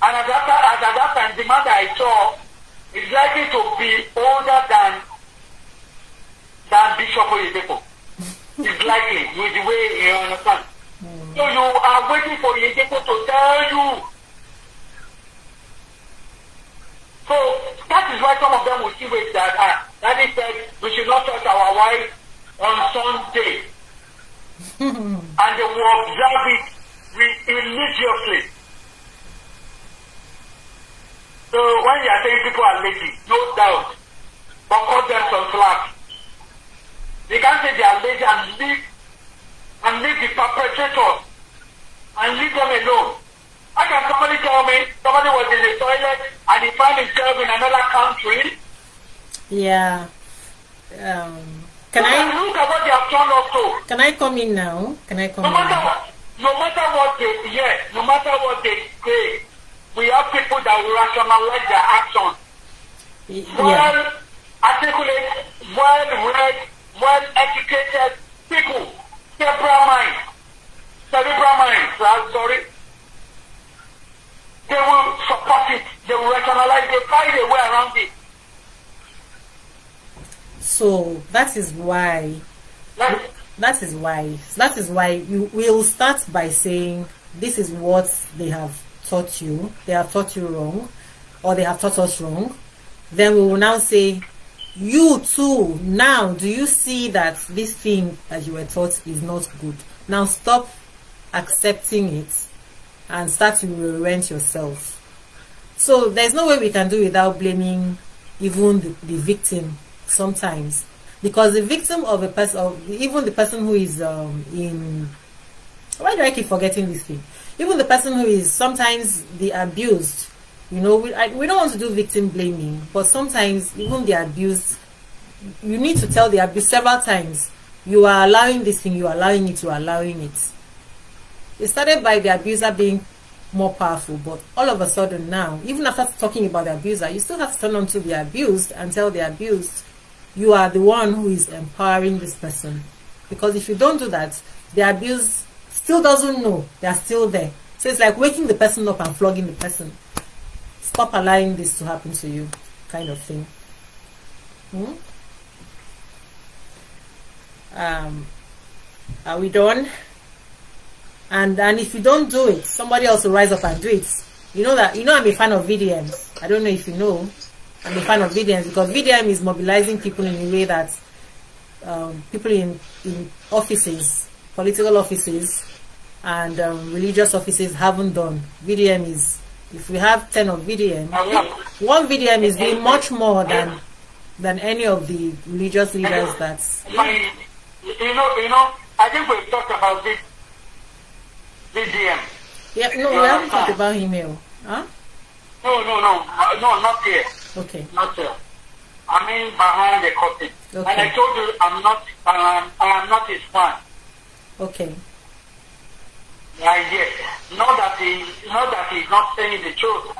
And at that time, the man that I saw is likely to be older than Bishop Oyedepo. It's likely, with the way you understand. So you are waiting for Oyedepo to tell you. So that is why some of them will see with that is that we should not touch our wife on Sunday. And they will observe it religiously. So when you are saying people are lazy, no doubt, but cut them some slack. They can't say they are lazy and leave the perpetrators and leave them alone. How can somebody tell me somebody was in the toilet and he found himself in another country? Yeah. Look at what they have turned us to. Can I come in now? No matter what they say, we have people that will rationalize their actions. Yeah. Well articulate, well read, well educated people, cerebral minds, I'm sorry. They will support it, they will rationalize, they find a way around it. So that is why you will start by saying this is what they have taught you. They have taught you wrong, or they have taught us wrong. Then we will now say, you too, now do you see that this thing that you were taught is not good? Now stop accepting it and start to reorient yourself. So there's no way we can do without blaming even the victim. Sometimes, because the victim of a person, even the person who is why do I keep forgetting this thing? Even the person who is sometimes the abused, you know, we don't want to do victim blaming, but sometimes even the abused, you need to tell the abused several times, you are allowing this thing, you are allowing it, you are allowing it. It started by the abuser being more powerful, but all of a sudden now, even after talking about the abuser, you still have to turn on to the abused and tell the abused, you are the one who is empowering this person. Because if you don't do that, the abuse still doesn't know. They are still there. So it's like waking the person up and flogging the person. Stop allowing this to happen to you, kind of thing. Are we done? And if you don't do it, somebody else will rise up and do it. You know I'm a fan of VDMs. I don't know if you know. I'm a fan of VDMs because VDM is mobilizing people in a way that people in offices, political offices, and religious offices haven't done. VDM is, if we have 10 of VDM, one VDM is doing much more than any of the religious leaders. That's I think we've talked about this. VDM. Yeah, no, we haven't talked about email. Huh? No, not yet. Okay. Not yet. I mean behind the curtain. Okay. And I told you I'm not his fan. Okay. Yes. Not that he's not saying the truth.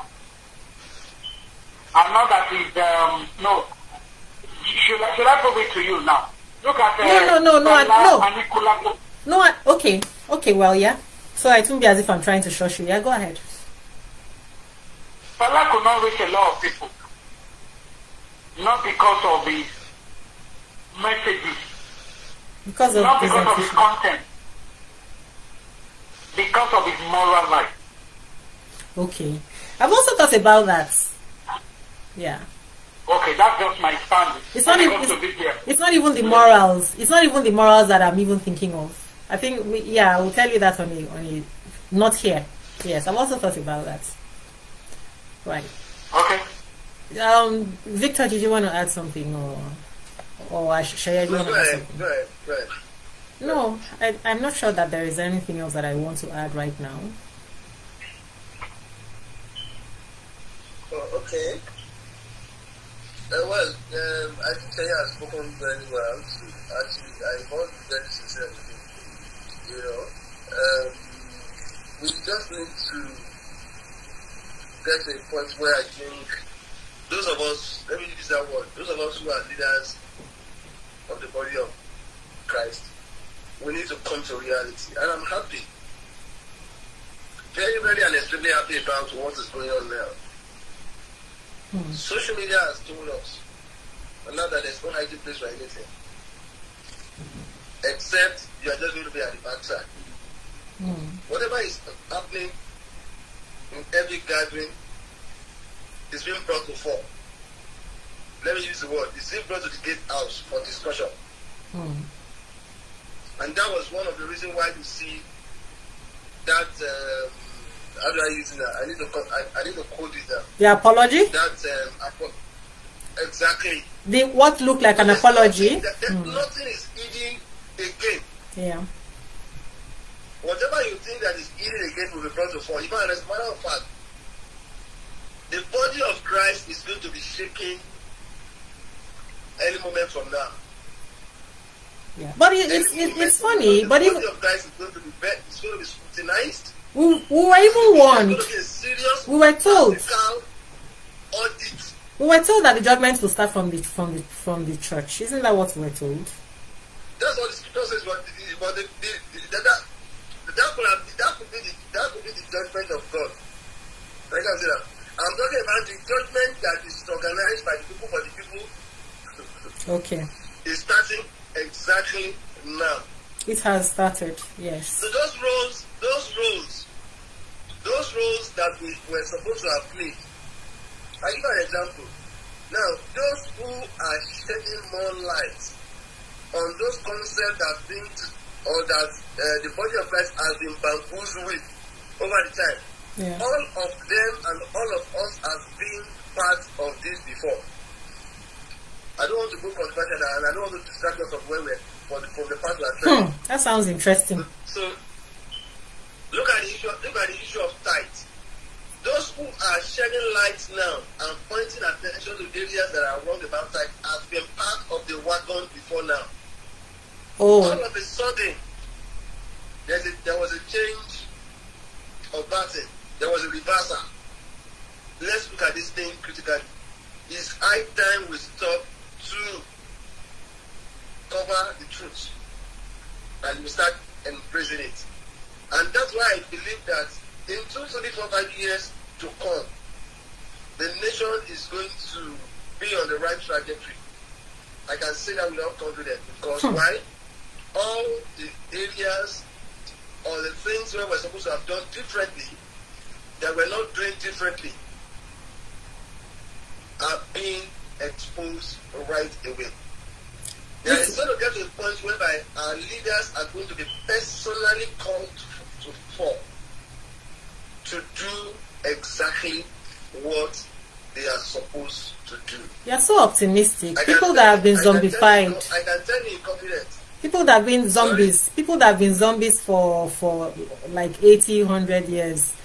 And not that he's no. Should I prove it to you now? Look at Okay, well, yeah. So it won't be as if I'm trying to shush you. Yeah, go ahead. Fela could not reach a lot of people. Not because of his messages. Not because of his content. Because of his moral life. Okay. I've also thought about that. Yeah. Okay, that's just my stand. It's not even the morals. It's not even the morals that I'm even thinking of. I think we'll tell you that on a not here. Yes, I've also thought about that. Right. Okay. Victor, did you want to add something, or Shaya, do you want to add something? Right. No, I'm not sure that there is anything else that I want to add right now. Oh, okay. Well, I think Shaya has spoken very well. Actually, I was very sincere with you. You know, we just need to get to a point where I think those of us, let me use that word, those of us who are leaders of the body of Christ, we need to come to reality. And I'm happy, very, very and extremely happy about what is going on now. Social media has told us, but now that there's no hiding place for anything, except you are just going to be at the backside. Whatever is happening in every gathering is being brought to fore. Let me use the word. It's being brought to the gatehouse for discussion. And that was one of the reasons why you see that. How do I use it now? I need to quote it now. The apology. That exactly. The what looked like an apology. Nothing is hidden again. Yeah. Whatever you think that is hidden again will be brought to fall. Even as a matter of fact, the body of Christ is going to be shaking any moment from now. Yeah. But it's funny. But the body of Christ is going to be scrutinized. We were even warned. We were told. We were told that the judgment will start from the church. Isn't that what we were told? That's what the scripture says. But that could be the judgment of God. Like I said, I'm talking about the judgment that is organized by the people for the people. Okay. It's starting exactly now. It has started, yes. So those roles that we were supposed to have played. I'll give an example. Now, those who are shedding more light on those concepts that the body of Christ has been bamboozled with over the time. Yeah. All of them and all of us have been part of this before. I don't want to go controversial and I don't want to distract us of where we're from the past last time. That sounds interesting. So look at the issue of tithe. Those who are shedding light now and pointing attention to areas that are wrong about tithe have been part of the wagon before now. All of a sudden, there was a change of battle. There was a reversal. Let's look at this thing critically. It's high time we stop to cover the truth and we start embracing it. And that's why I believe that in 2 to 5 years to come, the nation is going to be on the right trajectory. I can say that without confidence because why? All the areas or the things where we're supposed to have done differently that we're not doing differently are being exposed right away. There is going to get to the point whereby our leaders are going to be personally called to form to do exactly what they are supposed to do. You are so optimistic. People that have been zombified. I can tell you in confidence. people that have been zombies, people that have been zombies for like 80, 100 years,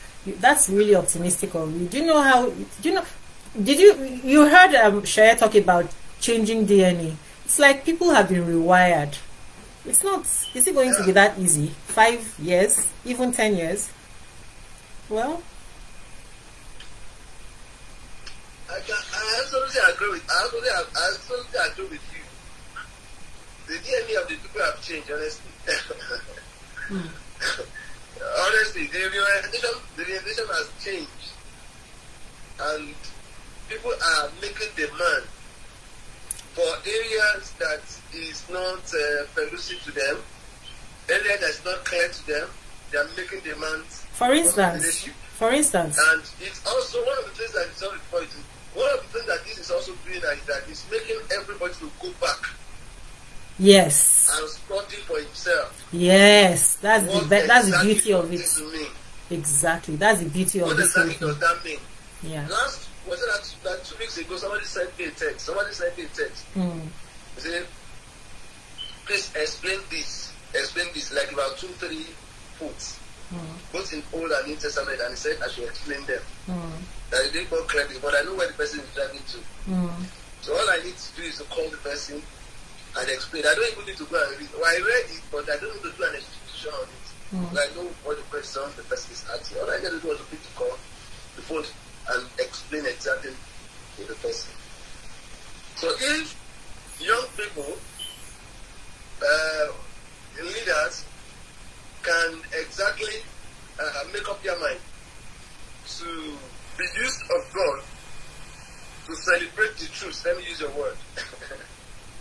that's really optimistic of you. Do you know how, do you know, did you heard Shaye talk about changing DNA? It's like people have been rewired. It's not, is it going to be that easy? 5 years, even 10 years? Well, I absolutely agree with you. The DNA of the people have changed, honestly. Honestly, the realization has changed. And people are making demand for areas that is not conducive to them, areas that's not clear to them. They are making demands. For instance. And it's also one of the things that is important. One of the things that this is also doing is that it's making everybody to go back. Yes. And study for himself. Yes, that's exactly the beauty of it. Exactly, that's the beauty of this. What does that mean? Yeah. Last was it that 2 weeks ago? Somebody sent me a text. He said, "Please explain this. Explain this." Like about 2-3 quotes, both in Old and New Testament, and he said I should explain them. I didn't go credit, but I know where the person is driving to. So all I need to do is to call the person and explain. I don't even need to go and read. Well, I read it, but I don't need to do an institution on it. I know what the question is asking. All I need to do is to pick the call, the phone, and explain exactly to the person. So if young people, leaders, can exactly make up their mind to the use of God to celebrate the truth, let me use your word,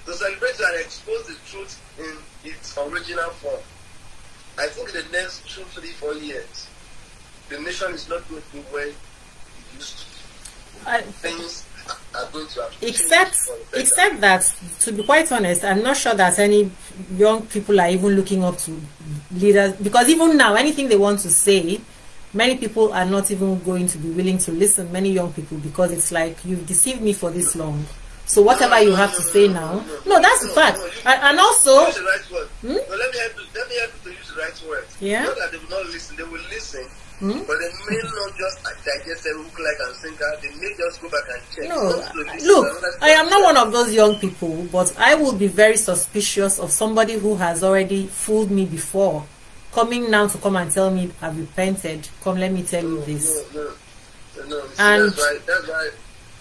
to celebrate and expose the truth in its original form, I think in the next 2-3-4 years, the nation is not going to be where it used to be. Things are going to have except that, to be quite honest, I'm not sure that any young people are even looking up to leaders, because even now, anything they want to say, many people are not even going to be willing to listen, many young people, because it's like, you've deceived me for this long. So whatever you have to say now. No, that's the fact. And also... Use the right word. No, let me help you to use the right word. Yeah. Not that they will not listen. They will listen. But they may not just digest and look like and think out. They may just go back and check. No. Look, I am not one of those young people, but I will be very suspicious of somebody who has already fooled me before, coming now to come and tell me I've repented. Come, let me tell you this. No. See, and that's why.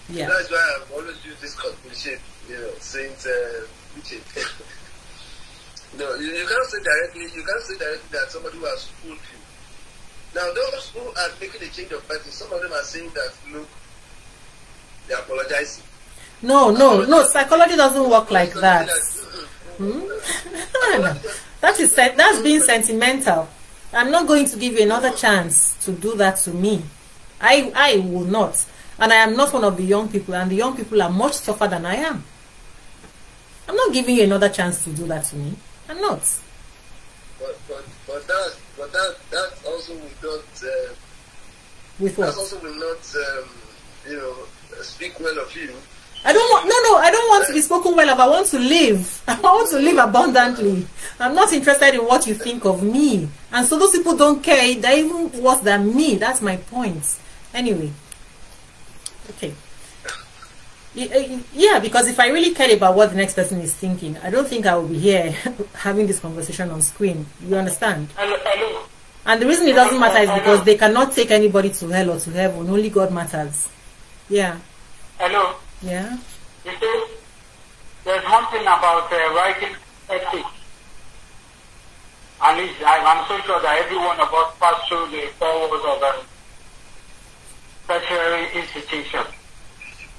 Yeah. That's why I've always used this cliche, you know, saying, "No, you can't say directly. You can't say directly that somebody who has fooled you." Now, those who are making a change of practice, some of them are saying that, look, they apologizing. No. Psychology doesn't work like that. That's being sentimental. I'm not going to give you another chance to do that to me. I will not. And I am not one of the young people, and the young people are much tougher than I am. I'm not giving you another chance to do that to me. I'm not. But that also will not. With what? That also will not, you know, speak well of you. I don't want to be spoken well of. I want to live. I want to live abundantly. I'm not interested in what you think of me. And so those people don't care. They're even worse than me. That's my point. Anyway. Okay. Yeah, because if I really cared about what the next person is thinking, I don't think I would be here having this conversation on screen. You understand? And the reason it doesn't matter is because they cannot take anybody to hell or to heaven. Only God matters. Yeah. Hello. Yeah. You see, there's one thing about writing ethics, and I'm so sure that every one of us passed through the forwards of a tertiary institution.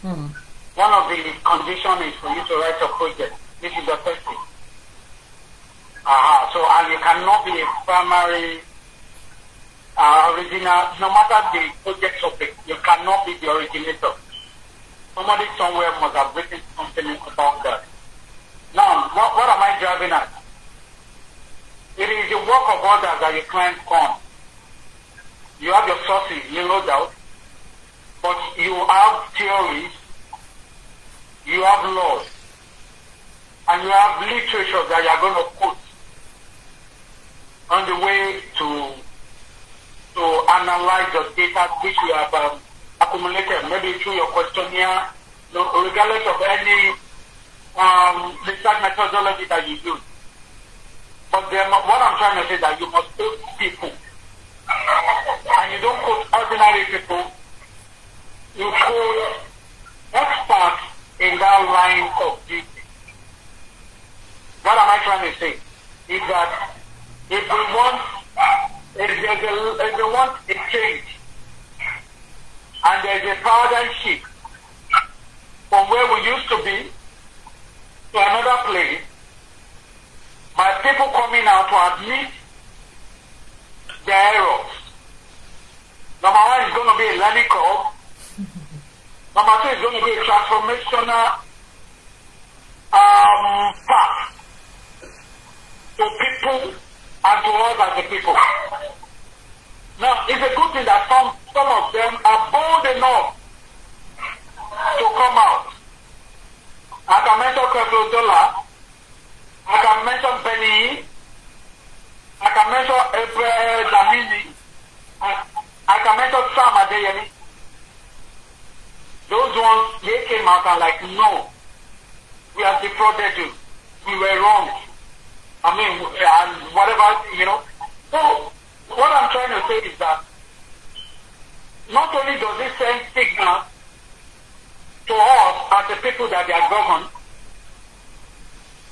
One of the conditions is for you to write a project. This is the first thing. So, and you cannot be a primary original, no matter the project topic, you cannot be the originator. Somebody somewhere must have written something about that. Now, what am I driving at? It is the work of others that you climb on. You have your sources, you no doubt, but you have theories, you have laws, and you have literature that you are going to quote. on the way to analyze the data which we have accumulated, maybe through your questionnaire, regardless of any research methodology that you use. But what I'm trying to say is that you must quote people. And you don't quote ordinary people. You quote experts in that line of duty. What am I trying to say? Is that if we want a change, and there is a paradigm shift from where we used to be to another place, by people coming out to admit their errors. Number one is going to be a learning curve. Number two is going to be a transformational path to people and to us as a people. Now, it's a good thing that some of them are bold enough to come out. I can mention Keflodola, I can mention Benny, I can mention Abraham Zamini, I can mention Sam Adeyemi. Those ones, they came out and like, no, we have defrauded you, we were wrong. I mean, and whatever, So, what I'm trying to say is that not only does this send signal to us as the people that they are governed,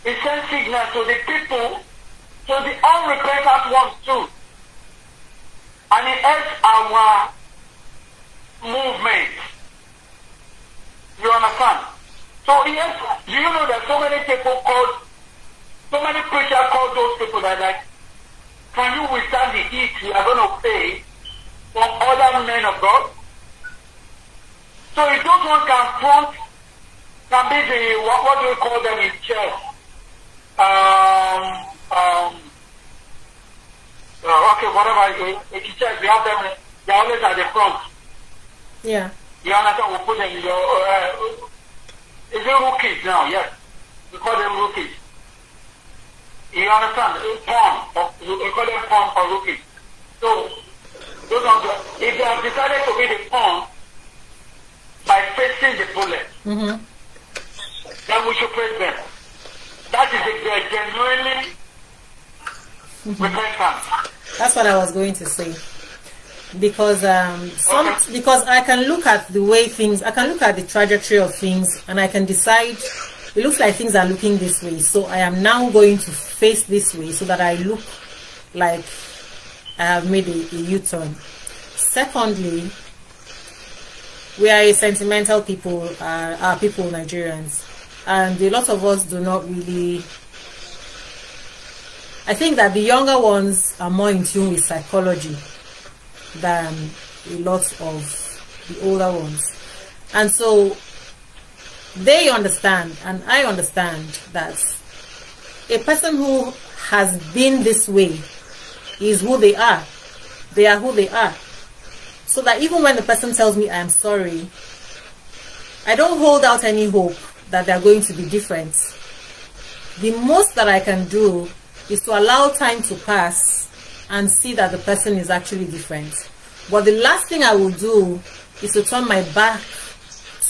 it sends signal to the people, to the unrepentant ones too. And it helps our movement. You understand? So yes, do you know that so many preachers call those people that like, can you withstand the heat you are going to pay from other men of God? So if those ones can be the, what do we call them in church? In church, they have them, they are always at the front. Yeah. You understand, we'll put them in your, is it rookies now? Yes. We call them rookies. You understand, we call them pawn or rookies. So, those ones, if they have decided to be the pawn, by facing the bullet, then we should face them. That is if they are genuinely repentant. That's what I was going to say. Because because I can look at the way things, I can look at the trajectory of things, and I can decide it looks like things are looking this way. So I am now going to face this way so that I look like I have made a U-turn. Secondly, we are a sentimental people, our people, Nigerians, and a lot of us do not really. I think that the younger ones are more in tune with psychology than a lot of the older ones, and so they understand, and I understand that a person who has been this way is who they are. They are who they are. So that even when the person tells me I'm sorry, I don't hold out any hope that they're going to be different. The most that I can do is to allow time to pass and see that the person is actually different. But the last thing I will do is to turn my back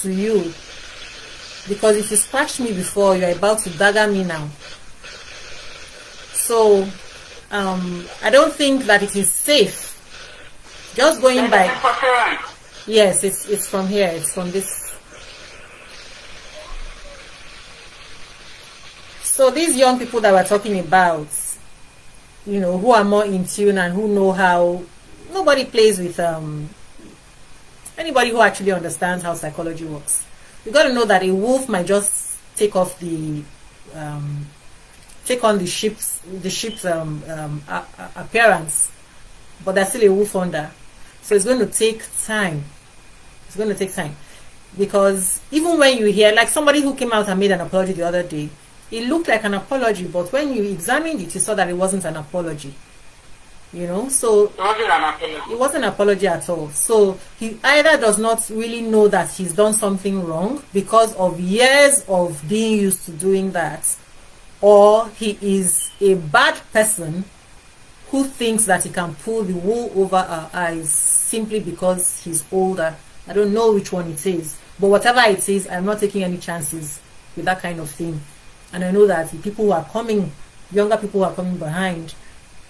to you. Because if you scratched me before, you're about to dagger me now. So I don't think that it is safe. Just going by. Yes, it's from here. It's from this. So these young people that we're talking about, who are more in tune and who know how. Nobody plays with anybody who actually understands how psychology works. You got to know that a wolf might just take on the sheep's appearance, but there's still a wolf under. So it's going to take time. It's going to take time. Because even when you hear, like somebody who came out and made an apology the other day, it looked like an apology, but when you examined it, you saw that it wasn't an apology. So it wasn't an apology at all. So he either does not really know that he's done something wrong because of years of being used to doing that, or he is a bad person who thinks that he can pull the wool over our eyes simply because he's older. I don't know which one it is, but whatever it is, I'm not taking any chances with that kind of thing. And I know that the people who are coming, younger people who are coming behind,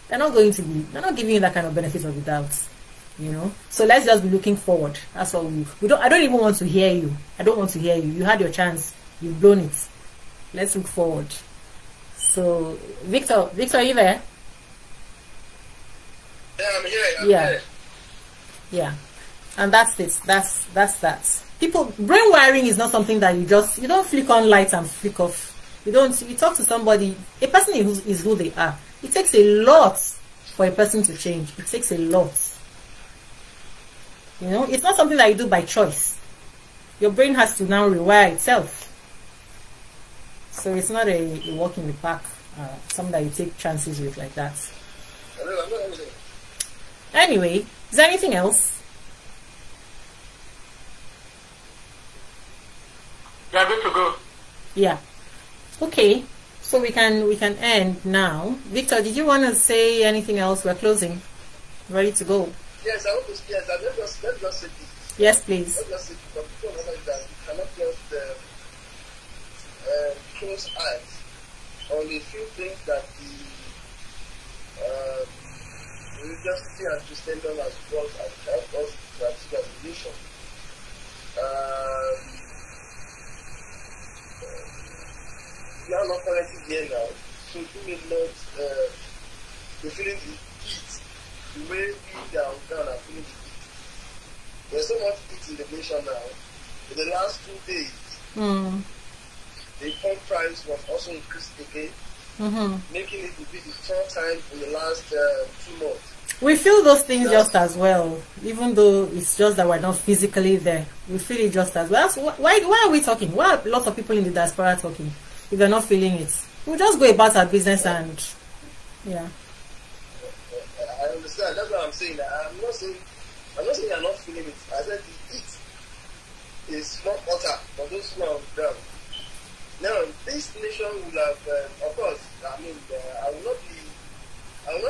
they're not giving you that kind of benefit of the doubt, you know. So let's just be looking forward. That's all we don't. I don't even want to hear you. I don't want to hear you. You had your chance. You've blown it. Let's look forward. So, Victor, are you there? Yeah, I'm here. Yeah. And that's it. That's that. People, brain wiring is not something that you don't flick on lights and flick off. You talk to somebody. A person is who they are. It takes a lot for a person to change. It takes a lot. You know, it's not something that you do by choice. Your brain has to now rewire itself. So it's not a walk in the park, something that you take chances with like that. Anyway, is there anything else? You are good to go. Yeah. Okay. So we can end now. Victor, did you want to say anything else? We're closing. Ready to go. Yes, I want to. Yes, let's just say this. Yes, please. Let's just say this. People realize that you cannot just close eyes on a few things that the religiosity and Christendom has brought and helped us to achieve as a nation. We are not currently here now, so you may not be feeling the heat. You may be down and feeling the heat. There's so much heat in the nation now. In the last 2 days, the corn price was also increased again, making it to be the third time in the last 2 months. We feel those things just as well, even though it's just that we're not physically there. We feel it just as well. That's why are we talking? Why are lots of people in the diaspora talking? If they're not feeling it, we'll just go about our business and, yeah. I understand. That's what I'm saying. I'm not saying you're not feeling it. I said the heat is not water for those who are down. Now, this nation will have, of course, I mean, I will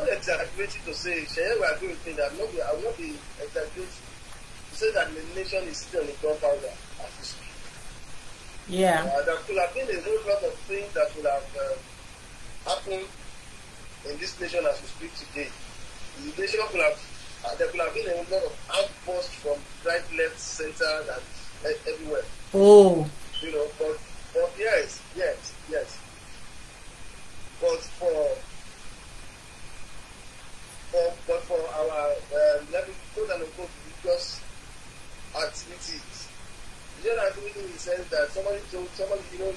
not exaggerate to say, Shea will agree with me that I will not be exaggerated to say that the nation is still in gunpowder as we speak. Yeah. There could have been a whole lot of things that would have happened in this nation as we speak today. The nation could have, there could have been a whole lot of outbursts from right, left, center, and everywhere. Oh. You know, but yes. But for our, let me quote and unquote, religious activities. You know, in the sense that somebody told somebody, you know, you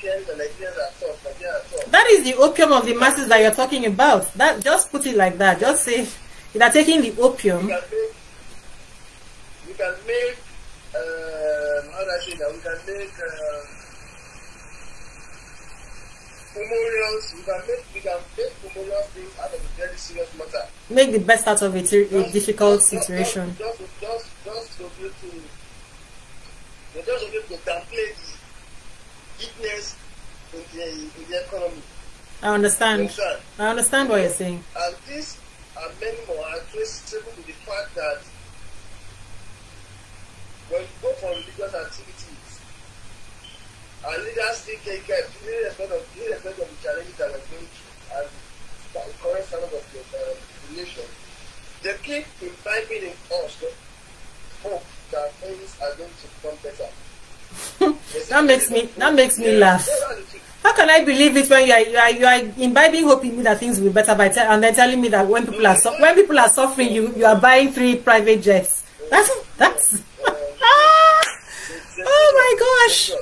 can the Nigerians are tough, That is the opium of the masses that you're talking about. That, just put it like that. Just say they're taking the opium. We can make how do I say that? We can make memorials. We can make memorial things out of a very serious matter. Make the best out of a difficult situation. Just to be to. They just be able to calculate the weakness in the economy. I understand what you're saying. And this and many more are traceable to the fact that when you go for religious activities, our leaders still take care of irrespective of the challenges that we're going through and the current standard of the nation. They keep imbibing in us the hope that things are going to become better. that makes me laugh. How can I believe it when you are imbibing hope in me that things will be better by and then telling me that when people are suffering, you are buying 3 private jets? That's oh my gosh.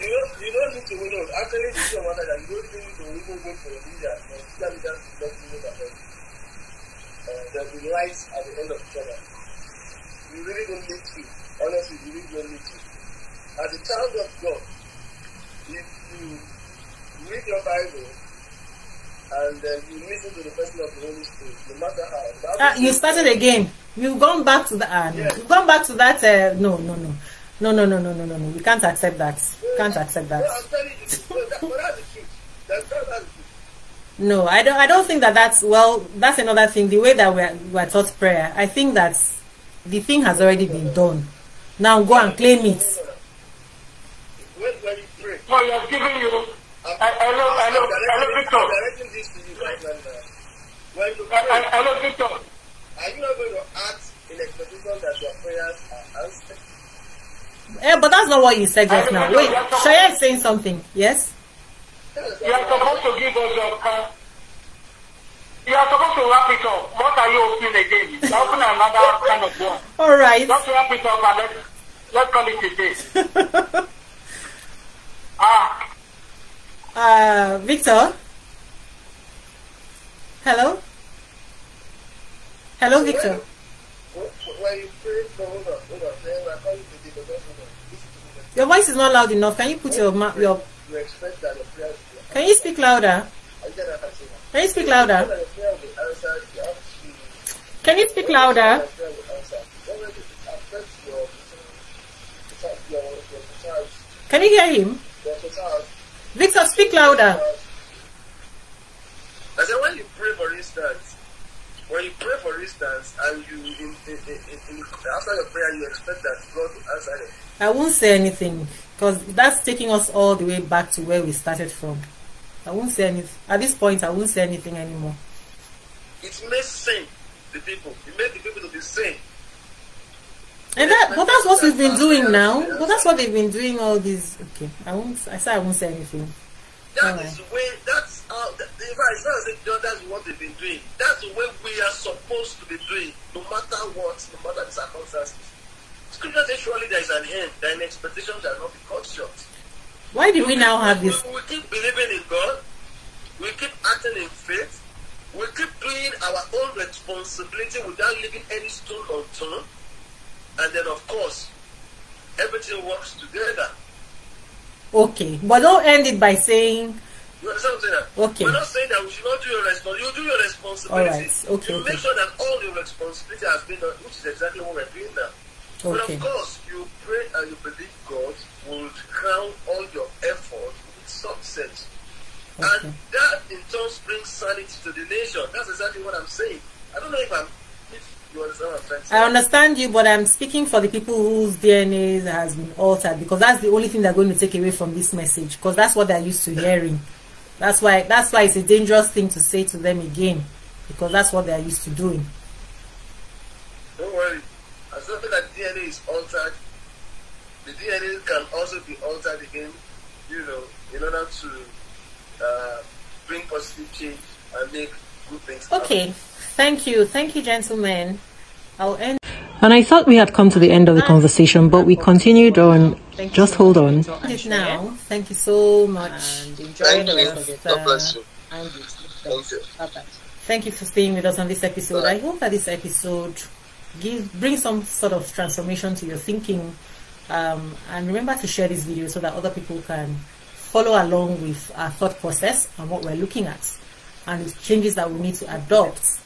You don't need to win. Actually, this is one that you don't need to even wait for your leader. There'll be lights at the end of the tunnel. You really don't need to. Honestly, you really don't need to. As a child of God, if you read your Bible and then you listen to the person of the Holy Spirit, no matter how. You started again. You've gone back to the yes. You've gone back to that. No. We can't accept that. But that's the truth. That's the truth. No, I don't think that that's, well, that's another thing, the way that we are taught prayer. I think that the thing has already been done. Now go and claim it. When you pray. Oh, you have given you. I know Victor. Are you not going to act in expectation that your prayers are answered? Yeah, but that's not what you said just now. Wait, Shaya is saying something. Yes? You are supposed to give us your car. You are supposed to wrap it up. What are you opening again? You are opening another kind of door. All right. Just wrap it up and let's call it a day. Victor? Hello? Hello, Victor. Your voice is not loud enough. Can you put your... Can you speak louder? Can you speak louder? Can you speak louder? Can you hear him? Victor, speak louder. I said, when you pray, for instance, and you after your prayer, you expect that God will answer it. I won't say anything, because that's taking us all the way back to where we started from. I won't say anything. At this point, I won't say anything anymore. It may sing the people. It made the people to be sane. And but that's what we've been doing now. But that's what they've been doing all these. Okay, I won't say anything. That is the way. That's how. That's what they've been doing. That's the way we are supposed to be doing, no matter what, no matter the circumstances. Scripture says, surely there is an end. Thine expectations shall not be cut short. Why do we now have this? We keep believing in God. We keep acting in faith. We keep doing our own responsibility without leaving any stone unturned. And then, of course, everything works together. Okay, but don't end it by saying... You understand what I'm saying? Okay. We're not saying that we should not do your responsibility. You do your responsibility. All right. Okay, you make sure that all your responsibility has been done, which is exactly what we're doing now. Okay. But of course, you pray and you believe God will crown all your effort with success. Okay. And that, in turn, brings sanity to the nation. That's exactly what I'm saying. I don't know if I'm... I understand you, but I'm speaking for the people whose DNA has been altered, because that's the only thing they're going to take away from this message, because that's what they're used to hearing. That's why it's a dangerous thing to say to them again, because that's what they're used to doing. Don't worry. As long as that DNA is altered, the DNA can also be altered again, you know, in order to bring positive change and make good things happen. Okay. Thank you, gentlemen. I'll end. And I thought we had come to the end of the conversation, but we continued on. Just hold on. Now, thank you so much. And enjoy God bless you. Thank you for staying with us on this episode. I hope that this episode brings some sort of transformation to your thinking. And remember to share this video so that other people can follow along with our thought process and what we're looking at, and the changes that we need to adopt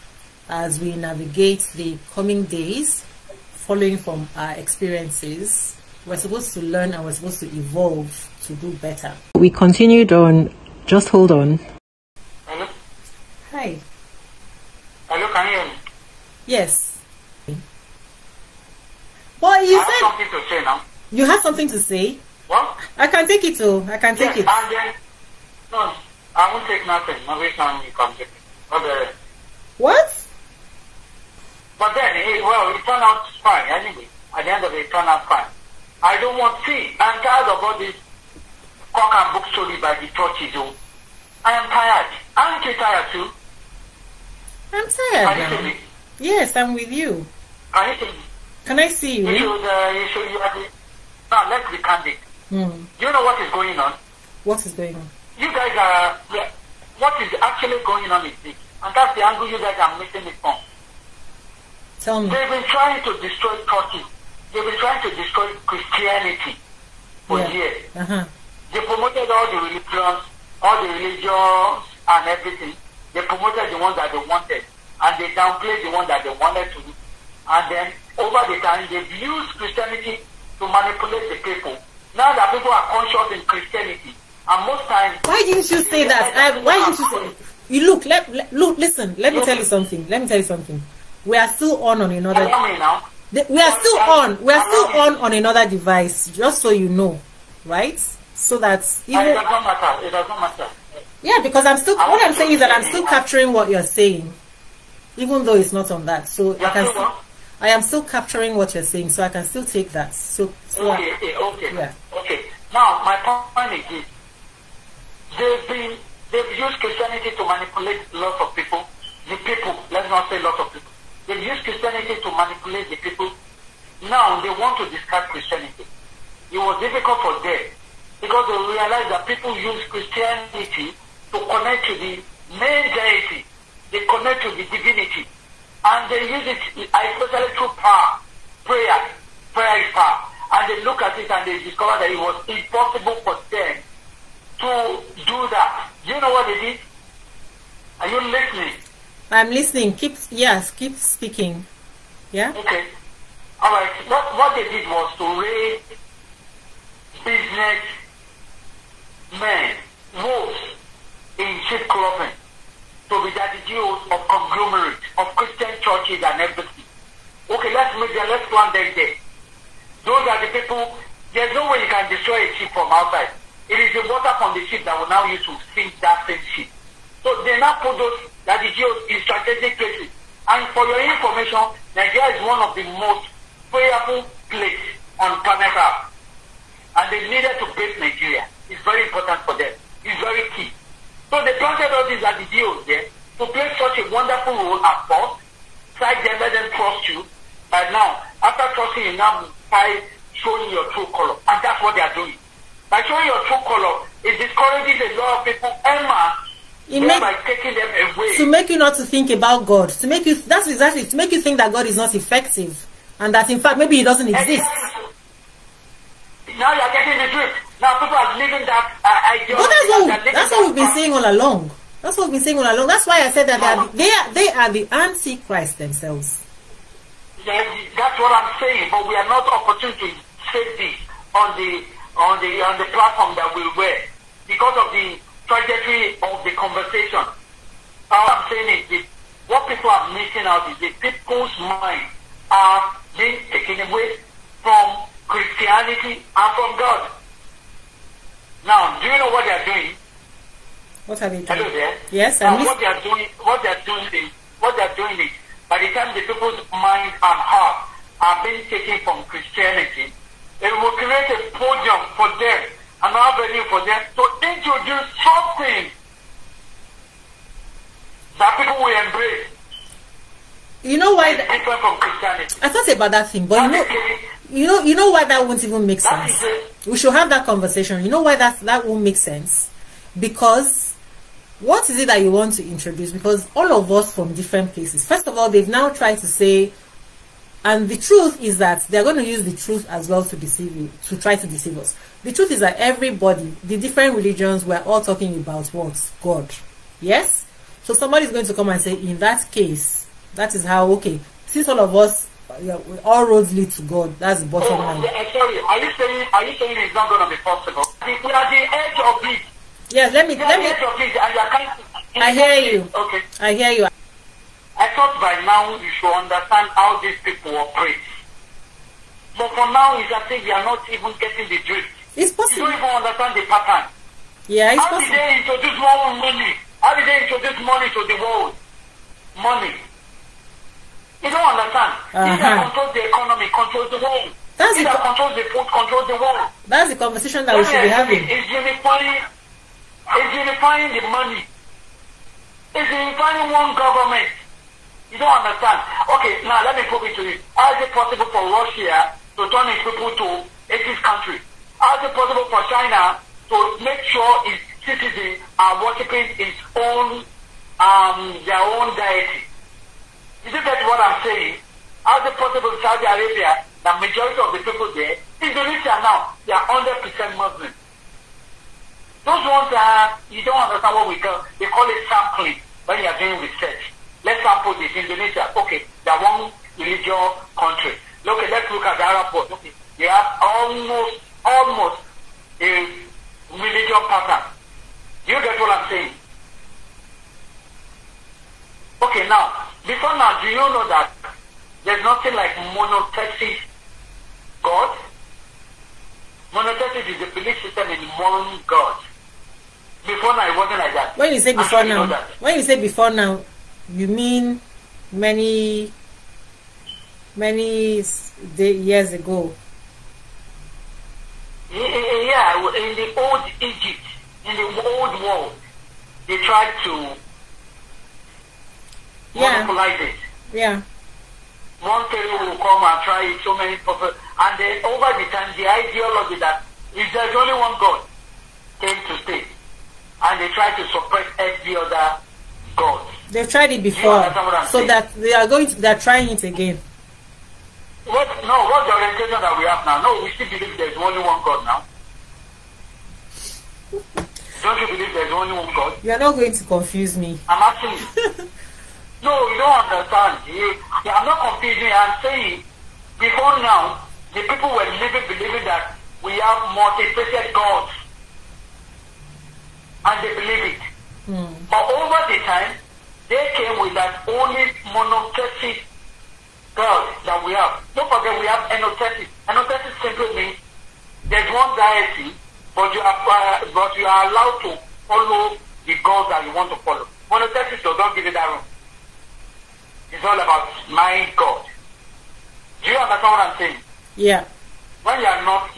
as we navigate the coming days, following from our experiences. We're supposed to learn and we're supposed to evolve to do better. We continued on. Just hold on. Hello? Hi. Hello, can you hear me? Yes. Well, you said... I have something to say now. You have something to say? What? I can take it, though. I can take it. And then, no, I won't take nothing. No reason you can take it. Okay. What? But then, it turned out fine anyway. At the end of it, it turned out fine. I don't want tea. I'm tired of all this cock and book story by the churches. I am tired. Aren't you tired too? I'm tired. Yes, I'm with you. Can I see you? Now, let's be candid. Mm. Do you know what is going on? What is going on? You guys are... What is actually going on is this. And that's the angle you guys are missing it from. Tell me. They've been trying to destroy Turkey. They've been trying to destroy Christianity for years. They promoted all the religions and everything. They promoted the ones that they wanted. And they downplayed the ones that they wanted to do. And then, over the time, they've used Christianity to manipulate the people. Now that people are conscious in Christianity, and most times... Why didn't you say that? Why didn't you say... You look, listen, let me tell you something. We are still on another. We are still on another device, just so you know, right? So that even it doesn't matter. Yeah, because I'm still. What I'm saying is that I'm still capturing what you're saying, even though it's not on that. So I can. I am still capturing what you're saying, so I can still take that. So okay. Now my point is, they've used Christianity to manipulate lots of people. The people, let's not say lots of people. They've used Christianity to manipulate the people. Now they want to discard Christianity. It was difficult for them because they realized that people use Christianity to connect to the main deity. They connect to the divinity. And they use it, especially through power, prayer. Prayer is power. And they look at it and they discover that it was impossible for them to do that. Do you know what they did? Are you listening? I'm listening. Keep speaking. Yeah? Okay. All right. What they did was to raise business men, wolves in cheap clothing, to be the Adigeos of conglomerates, of Christian churches and everything. Okay, let's plant them there. Those are the people. There's no way you can destroy a ship from outside. It is the water from the ship that will now use to sink that same ship. So they now put those Adigeos in strategic places. And for your information, Nigeria is one of the most prayerful places on planet Earth. And they needed to base Nigeria. It's very important for them. It's very key. So they planted all these Adigeos there to play such a wonderful role at first. Try them, let them trust you. But now, after trusting you, now try showing your true color. And that's what they are doing. By showing your true color, it discourages a lot of people, by taking them away. To make you not to think about God. To make you, that's exactly, to make you think that God is not effective. And that in fact, maybe He doesn't exist. Now you are getting the truth. Now people are living that idea. But that's what we've been saying all along. That's what we've been saying all along. That's why I said that they are the Antichrist themselves. Yes, that's what I'm saying. But we are not opportune to say this on the platform that we were because of the trajectory of the conversation. All I'm saying is this: what people are missing out is the people's minds are being taken away from Christianity and from God. Now, do you know what they are doing? What are they doing? Hello there. Yes, I what they are doing. What they are doing is, by the time the people's mind and heart are being taken from Christianity, it will create a podium for them, an avenue for them to introduce something that people will embrace. You know why? Different from Christianity. I thought about that thing, but you know why that won't even make sense. We should have that conversation. You know why that won't make sense? Because what is it that you want to introduce? Because all of us from different places. First of all, they've now tried to say, and the truth is that they're going to use the truth as well to deceive you, to try to deceive us. The truth is that everybody, the different religions, we're all talking about what? God. Yes? So somebody's going to come and say, in that case, that is how, okay, since all of us, all roads lead to God. That's the bottom line. Sorry, are you saying it's not going to be possible? We are the edge of it. Yes, I hear you. Okay. I hear you. I thought by now you should understand how these people operate. But for now, it's as if you are not even getting the drift. It's possible. You don't even understand the pattern. Yeah, it's possible. How did they introduce more money? How did they introduce money to the world? Money. You don't understand. It that controls the economy, controls the world. It that controls the food, controls the world. That's the conversation that we should be having. It's unifying the money. It's unifying one government. You don't understand. Okay, now let me prove it to you. How is it possible for Russia to turn its people to atheist country? How is it possible for China to make sure its citizens are worshipping its own, their own deity? Isn't that what I'm saying? How is it possible in Saudi Arabia, the majority of the people there, Indonesia now, they are 100% Muslim. Those ones are, you don't understand what we call, they call it sampling when you are doing research. Let's sample this, Indonesia, okay, they are one religion country. Okay, let's look at the Arab world. Okay, they have almost a religion pattern. You get what I'm saying? now, before now, do you know that there's nothing like monotheistic God? Monotheistic is the belief system in one God. Before now, it wasn't like that. When you say before now, you mean many years ago? Yeah, in the old Egypt, in the old world, they tried to monopolize it. Yeah. One Pharaoh will come and try it, so many prophets. And then over the time, the ideology that if there's only one God came to stay. And they tried to suppress every other God. They've tried it before. So that they are going to, they're trying it again. What's the orientation that we have now? No, we still believe there's only one God now. Don't you believe there's only one God? You're not going to confuse me. I'm asking you. No, you don't understand. I'm not confusing you. I'm saying before now, the people were believing that we have multifaceted gods. And they believe it. Mm. But over the time, they came with that only monotheistic God that we have. Don't forget we have enotheism. Enotheism simply means there's one deity, but you are allowed to follow the gods that you want to follow. Monotheism does not give you that room. It's all about my God. Do you understand what I'm saying? Yeah. When you're not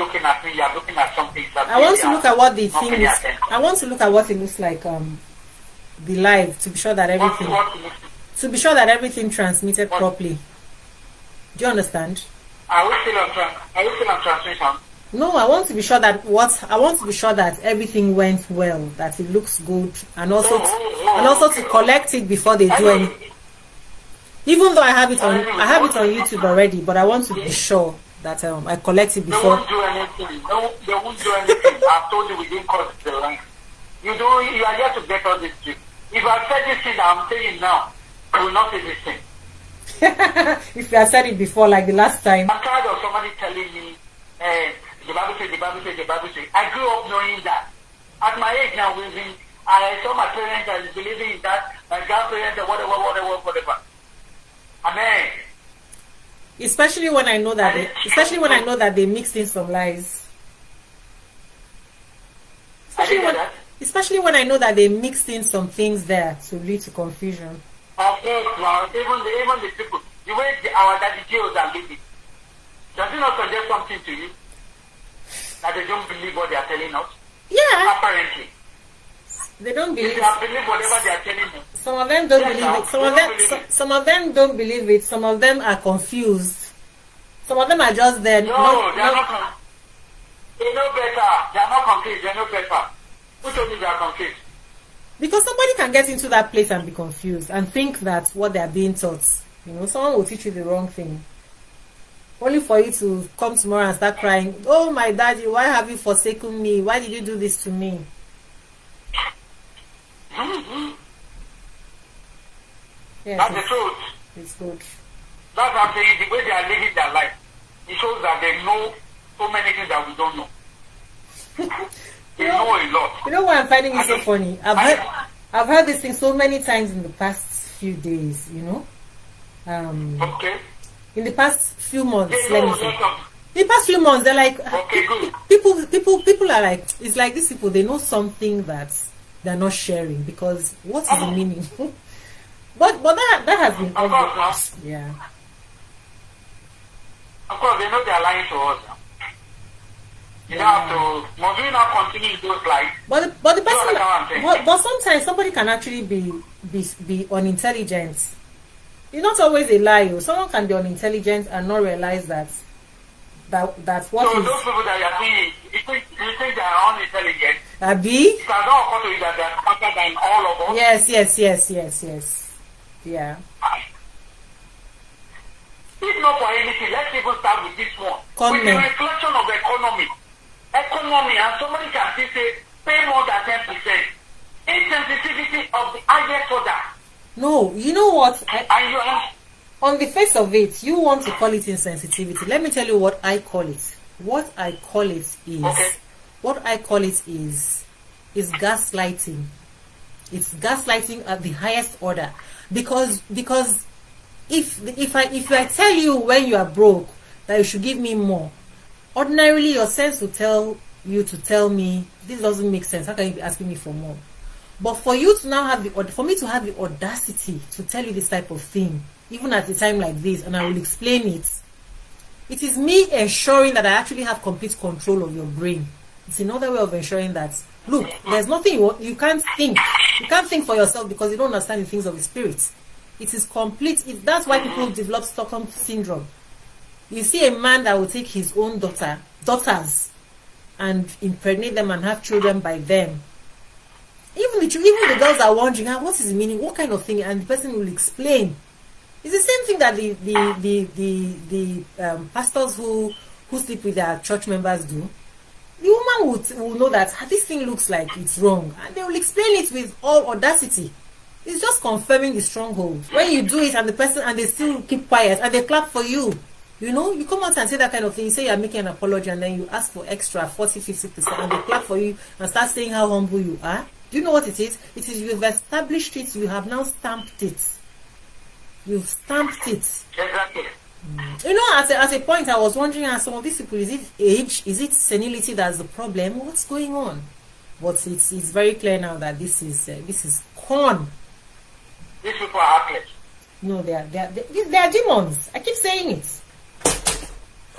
looking at me, you're looking at something. I want to look at what the thing is. I want to look at what it looks like. The live to be sure that everything. To be sure that everything transmitted properly. Do you understand? Are we still on transmission? No, I want to be sure that everything went well, that it looks good, and also to collect it before they do anything. Even though I have it on YouTube already, but I want to be sure that I collect it before. They won't do anything. They won't do anything. I've told you we didn't cross the line. You are here to get all this thing. If I said this thing that I'm saying now, I will not say this thing. If you have said it before, like the last time. I'm tired of somebody telling me, the Bible says, the Bible says, the Bible says. I grew up knowing that. At my age now, I saw my parents as believing in that, my grandparents, whatever. Amen. Especially when I know that they mixed in some lies. Especially when I know that they mixed in some things there to lead to confusion. Of course, well, even the people, the way our Adigeos are living, does it not suggest something to you that they don't believe what they are telling us? Yeah. Apparently, they don't believe. They believe whatever they are telling us. Some of them don't believe it. Some of them don't believe it. Some of them are confused. Some of them are just there. No, they are not. They know better. They are not confused. They know better. Who told you they are confused? Because somebody can get into that place and be confused and think that what they are being taught, you know, someone will teach you the wrong thing. Only for you to come tomorrow and start crying, "Oh my daddy, why have you forsaken me? Why did you do this to me?" Yes, that's the truth. It's good. That's what I'm saying. The way they are living their life, it shows that they know so many things that we don't know. They know a lot. You know what I'm finding is so funny? I've heard this thing so many times in the past few days. You know, in the past few months. The past few months, they're like people are like, it's like these people. They know something that they're not sharing because what is the meaning? But that has been obvious. Yeah. Of course, they know they are lying to us. You don't have to. Must we not continue those lies? But the person. But sometimes somebody can actually be unintelligent. It's not always a lie. Someone can be unintelligent and not realize that's what. So those people that you are seeing, you think they are unintelligent. Abi. It does not occur to you that they are smarter than all of us. Yes. Yeah. If not for anything, let's even start with this one. With the reflection of the economy, and somebody can still say pay more than 10%. Insensitivity of the highest order. No, you know what? On the face of it, you want to call it insensitivity. Let me tell you what I call it. What I call it is gaslighting. It's gaslighting at the highest order, because if I tell you when you are broke that you should give me more, ordinarily your sense will tell you to tell me this doesn't make sense. How can you be asking me for more? But for you to now have the, for me to have the audacity to tell you this type of thing, even at a time like this, and I will explain it. It is me ensuring that I actually have complete control of your brain. It's another way of ensuring that, look, there's nothing you can't think. You can't think for yourself because you don't understand the things of the spirit. It is complete. That's why people develop Stockholm syndrome. You see a man that will take his own daughters and impregnate them and have children by them. Even the girls are wondering, what is the meaning? What kind of thing? And the person will explain. It's the same thing that the pastors who sleep with their church members do. The woman will know that this thing looks like it's wrong, and they will explain it with all audacity. It's just confirming the stronghold. When you do it, and they still keep quiet, and they clap for you. You know, you come out and say that kind of thing. You say you're making an apology, and then you ask for extra 40-50%, and they clap for you and start saying how humble you are. Do you know what it is? It is you've established it. You have now stamped it. You've stamped it. Exactly. You know, at a point, I was wondering, as some of these people, is it age? Is it senility that's the problem? What's going on? But it's very clear now that this is corn. These people are athletes. No, they are demons. I keep saying it.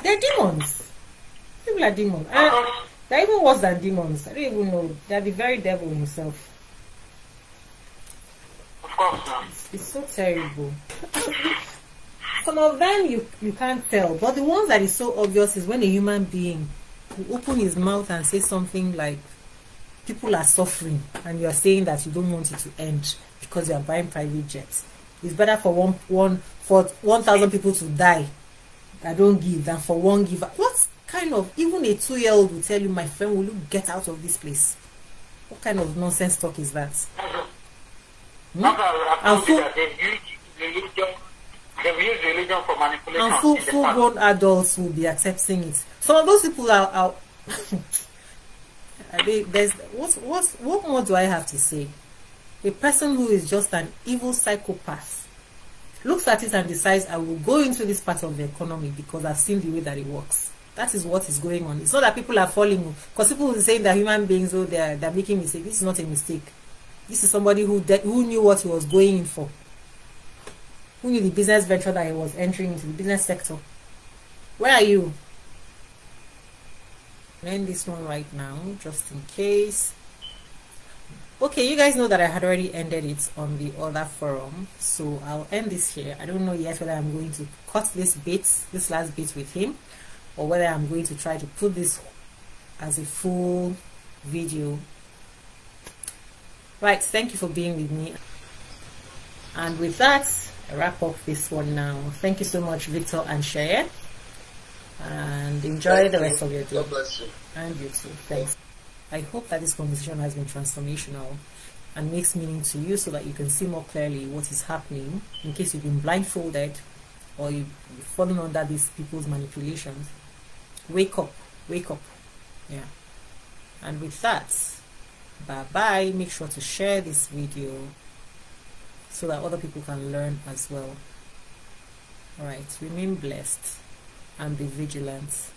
They're demons. People are demons. They're even worse than demons. I don't even know. They're the very devil himself. Of course not. It's so terrible. Some of them you can't tell, but the ones that is so obvious is when a human being will open his mouth and say something like, people are suffering, and you are saying that you don't want it to end because you are buying private jets. It's better for 1,000 people to die that don't give than for one giver. What kind of, even a 2-year-old will tell you, my friend, will you get out of this place? What kind of nonsense talk is that? And full-grown adults will be accepting it. Some of those people are what more do I have to say? A person who is just an evil psychopath looks at it and decides, I will go into this part of the economy because I've seen the way that it works. That is what is going on. It's not that people are falling, because people will say that human beings, oh, they're making mistakes. This is not a mistake. This is somebody who knew what he was going in for. Who knew the business venture that he was entering into, the business sector. Where are you? End this one right now, just in case. Okay, you guys know that I had already ended it on the other forum, so I'll end this here. I don't know yet whether I'm going to cut this last bit with him, or whether I'm going to try to put this as a full video. Right, thank you for being with me. And with that, I wrap up this one now. Thank you so much, Victor and Shaya. And enjoy the rest of your day. God bless you. And you too. Thanks. I hope that this conversation has been transformational and makes meaning to you so that you can see more clearly what is happening in case you've been blindfolded or you've fallen under these people's manipulations. Wake up. Wake up. Yeah. And with that, bye-bye. Make sure to share this video so that other people can learn as well. All right, remain blessed and be vigilant.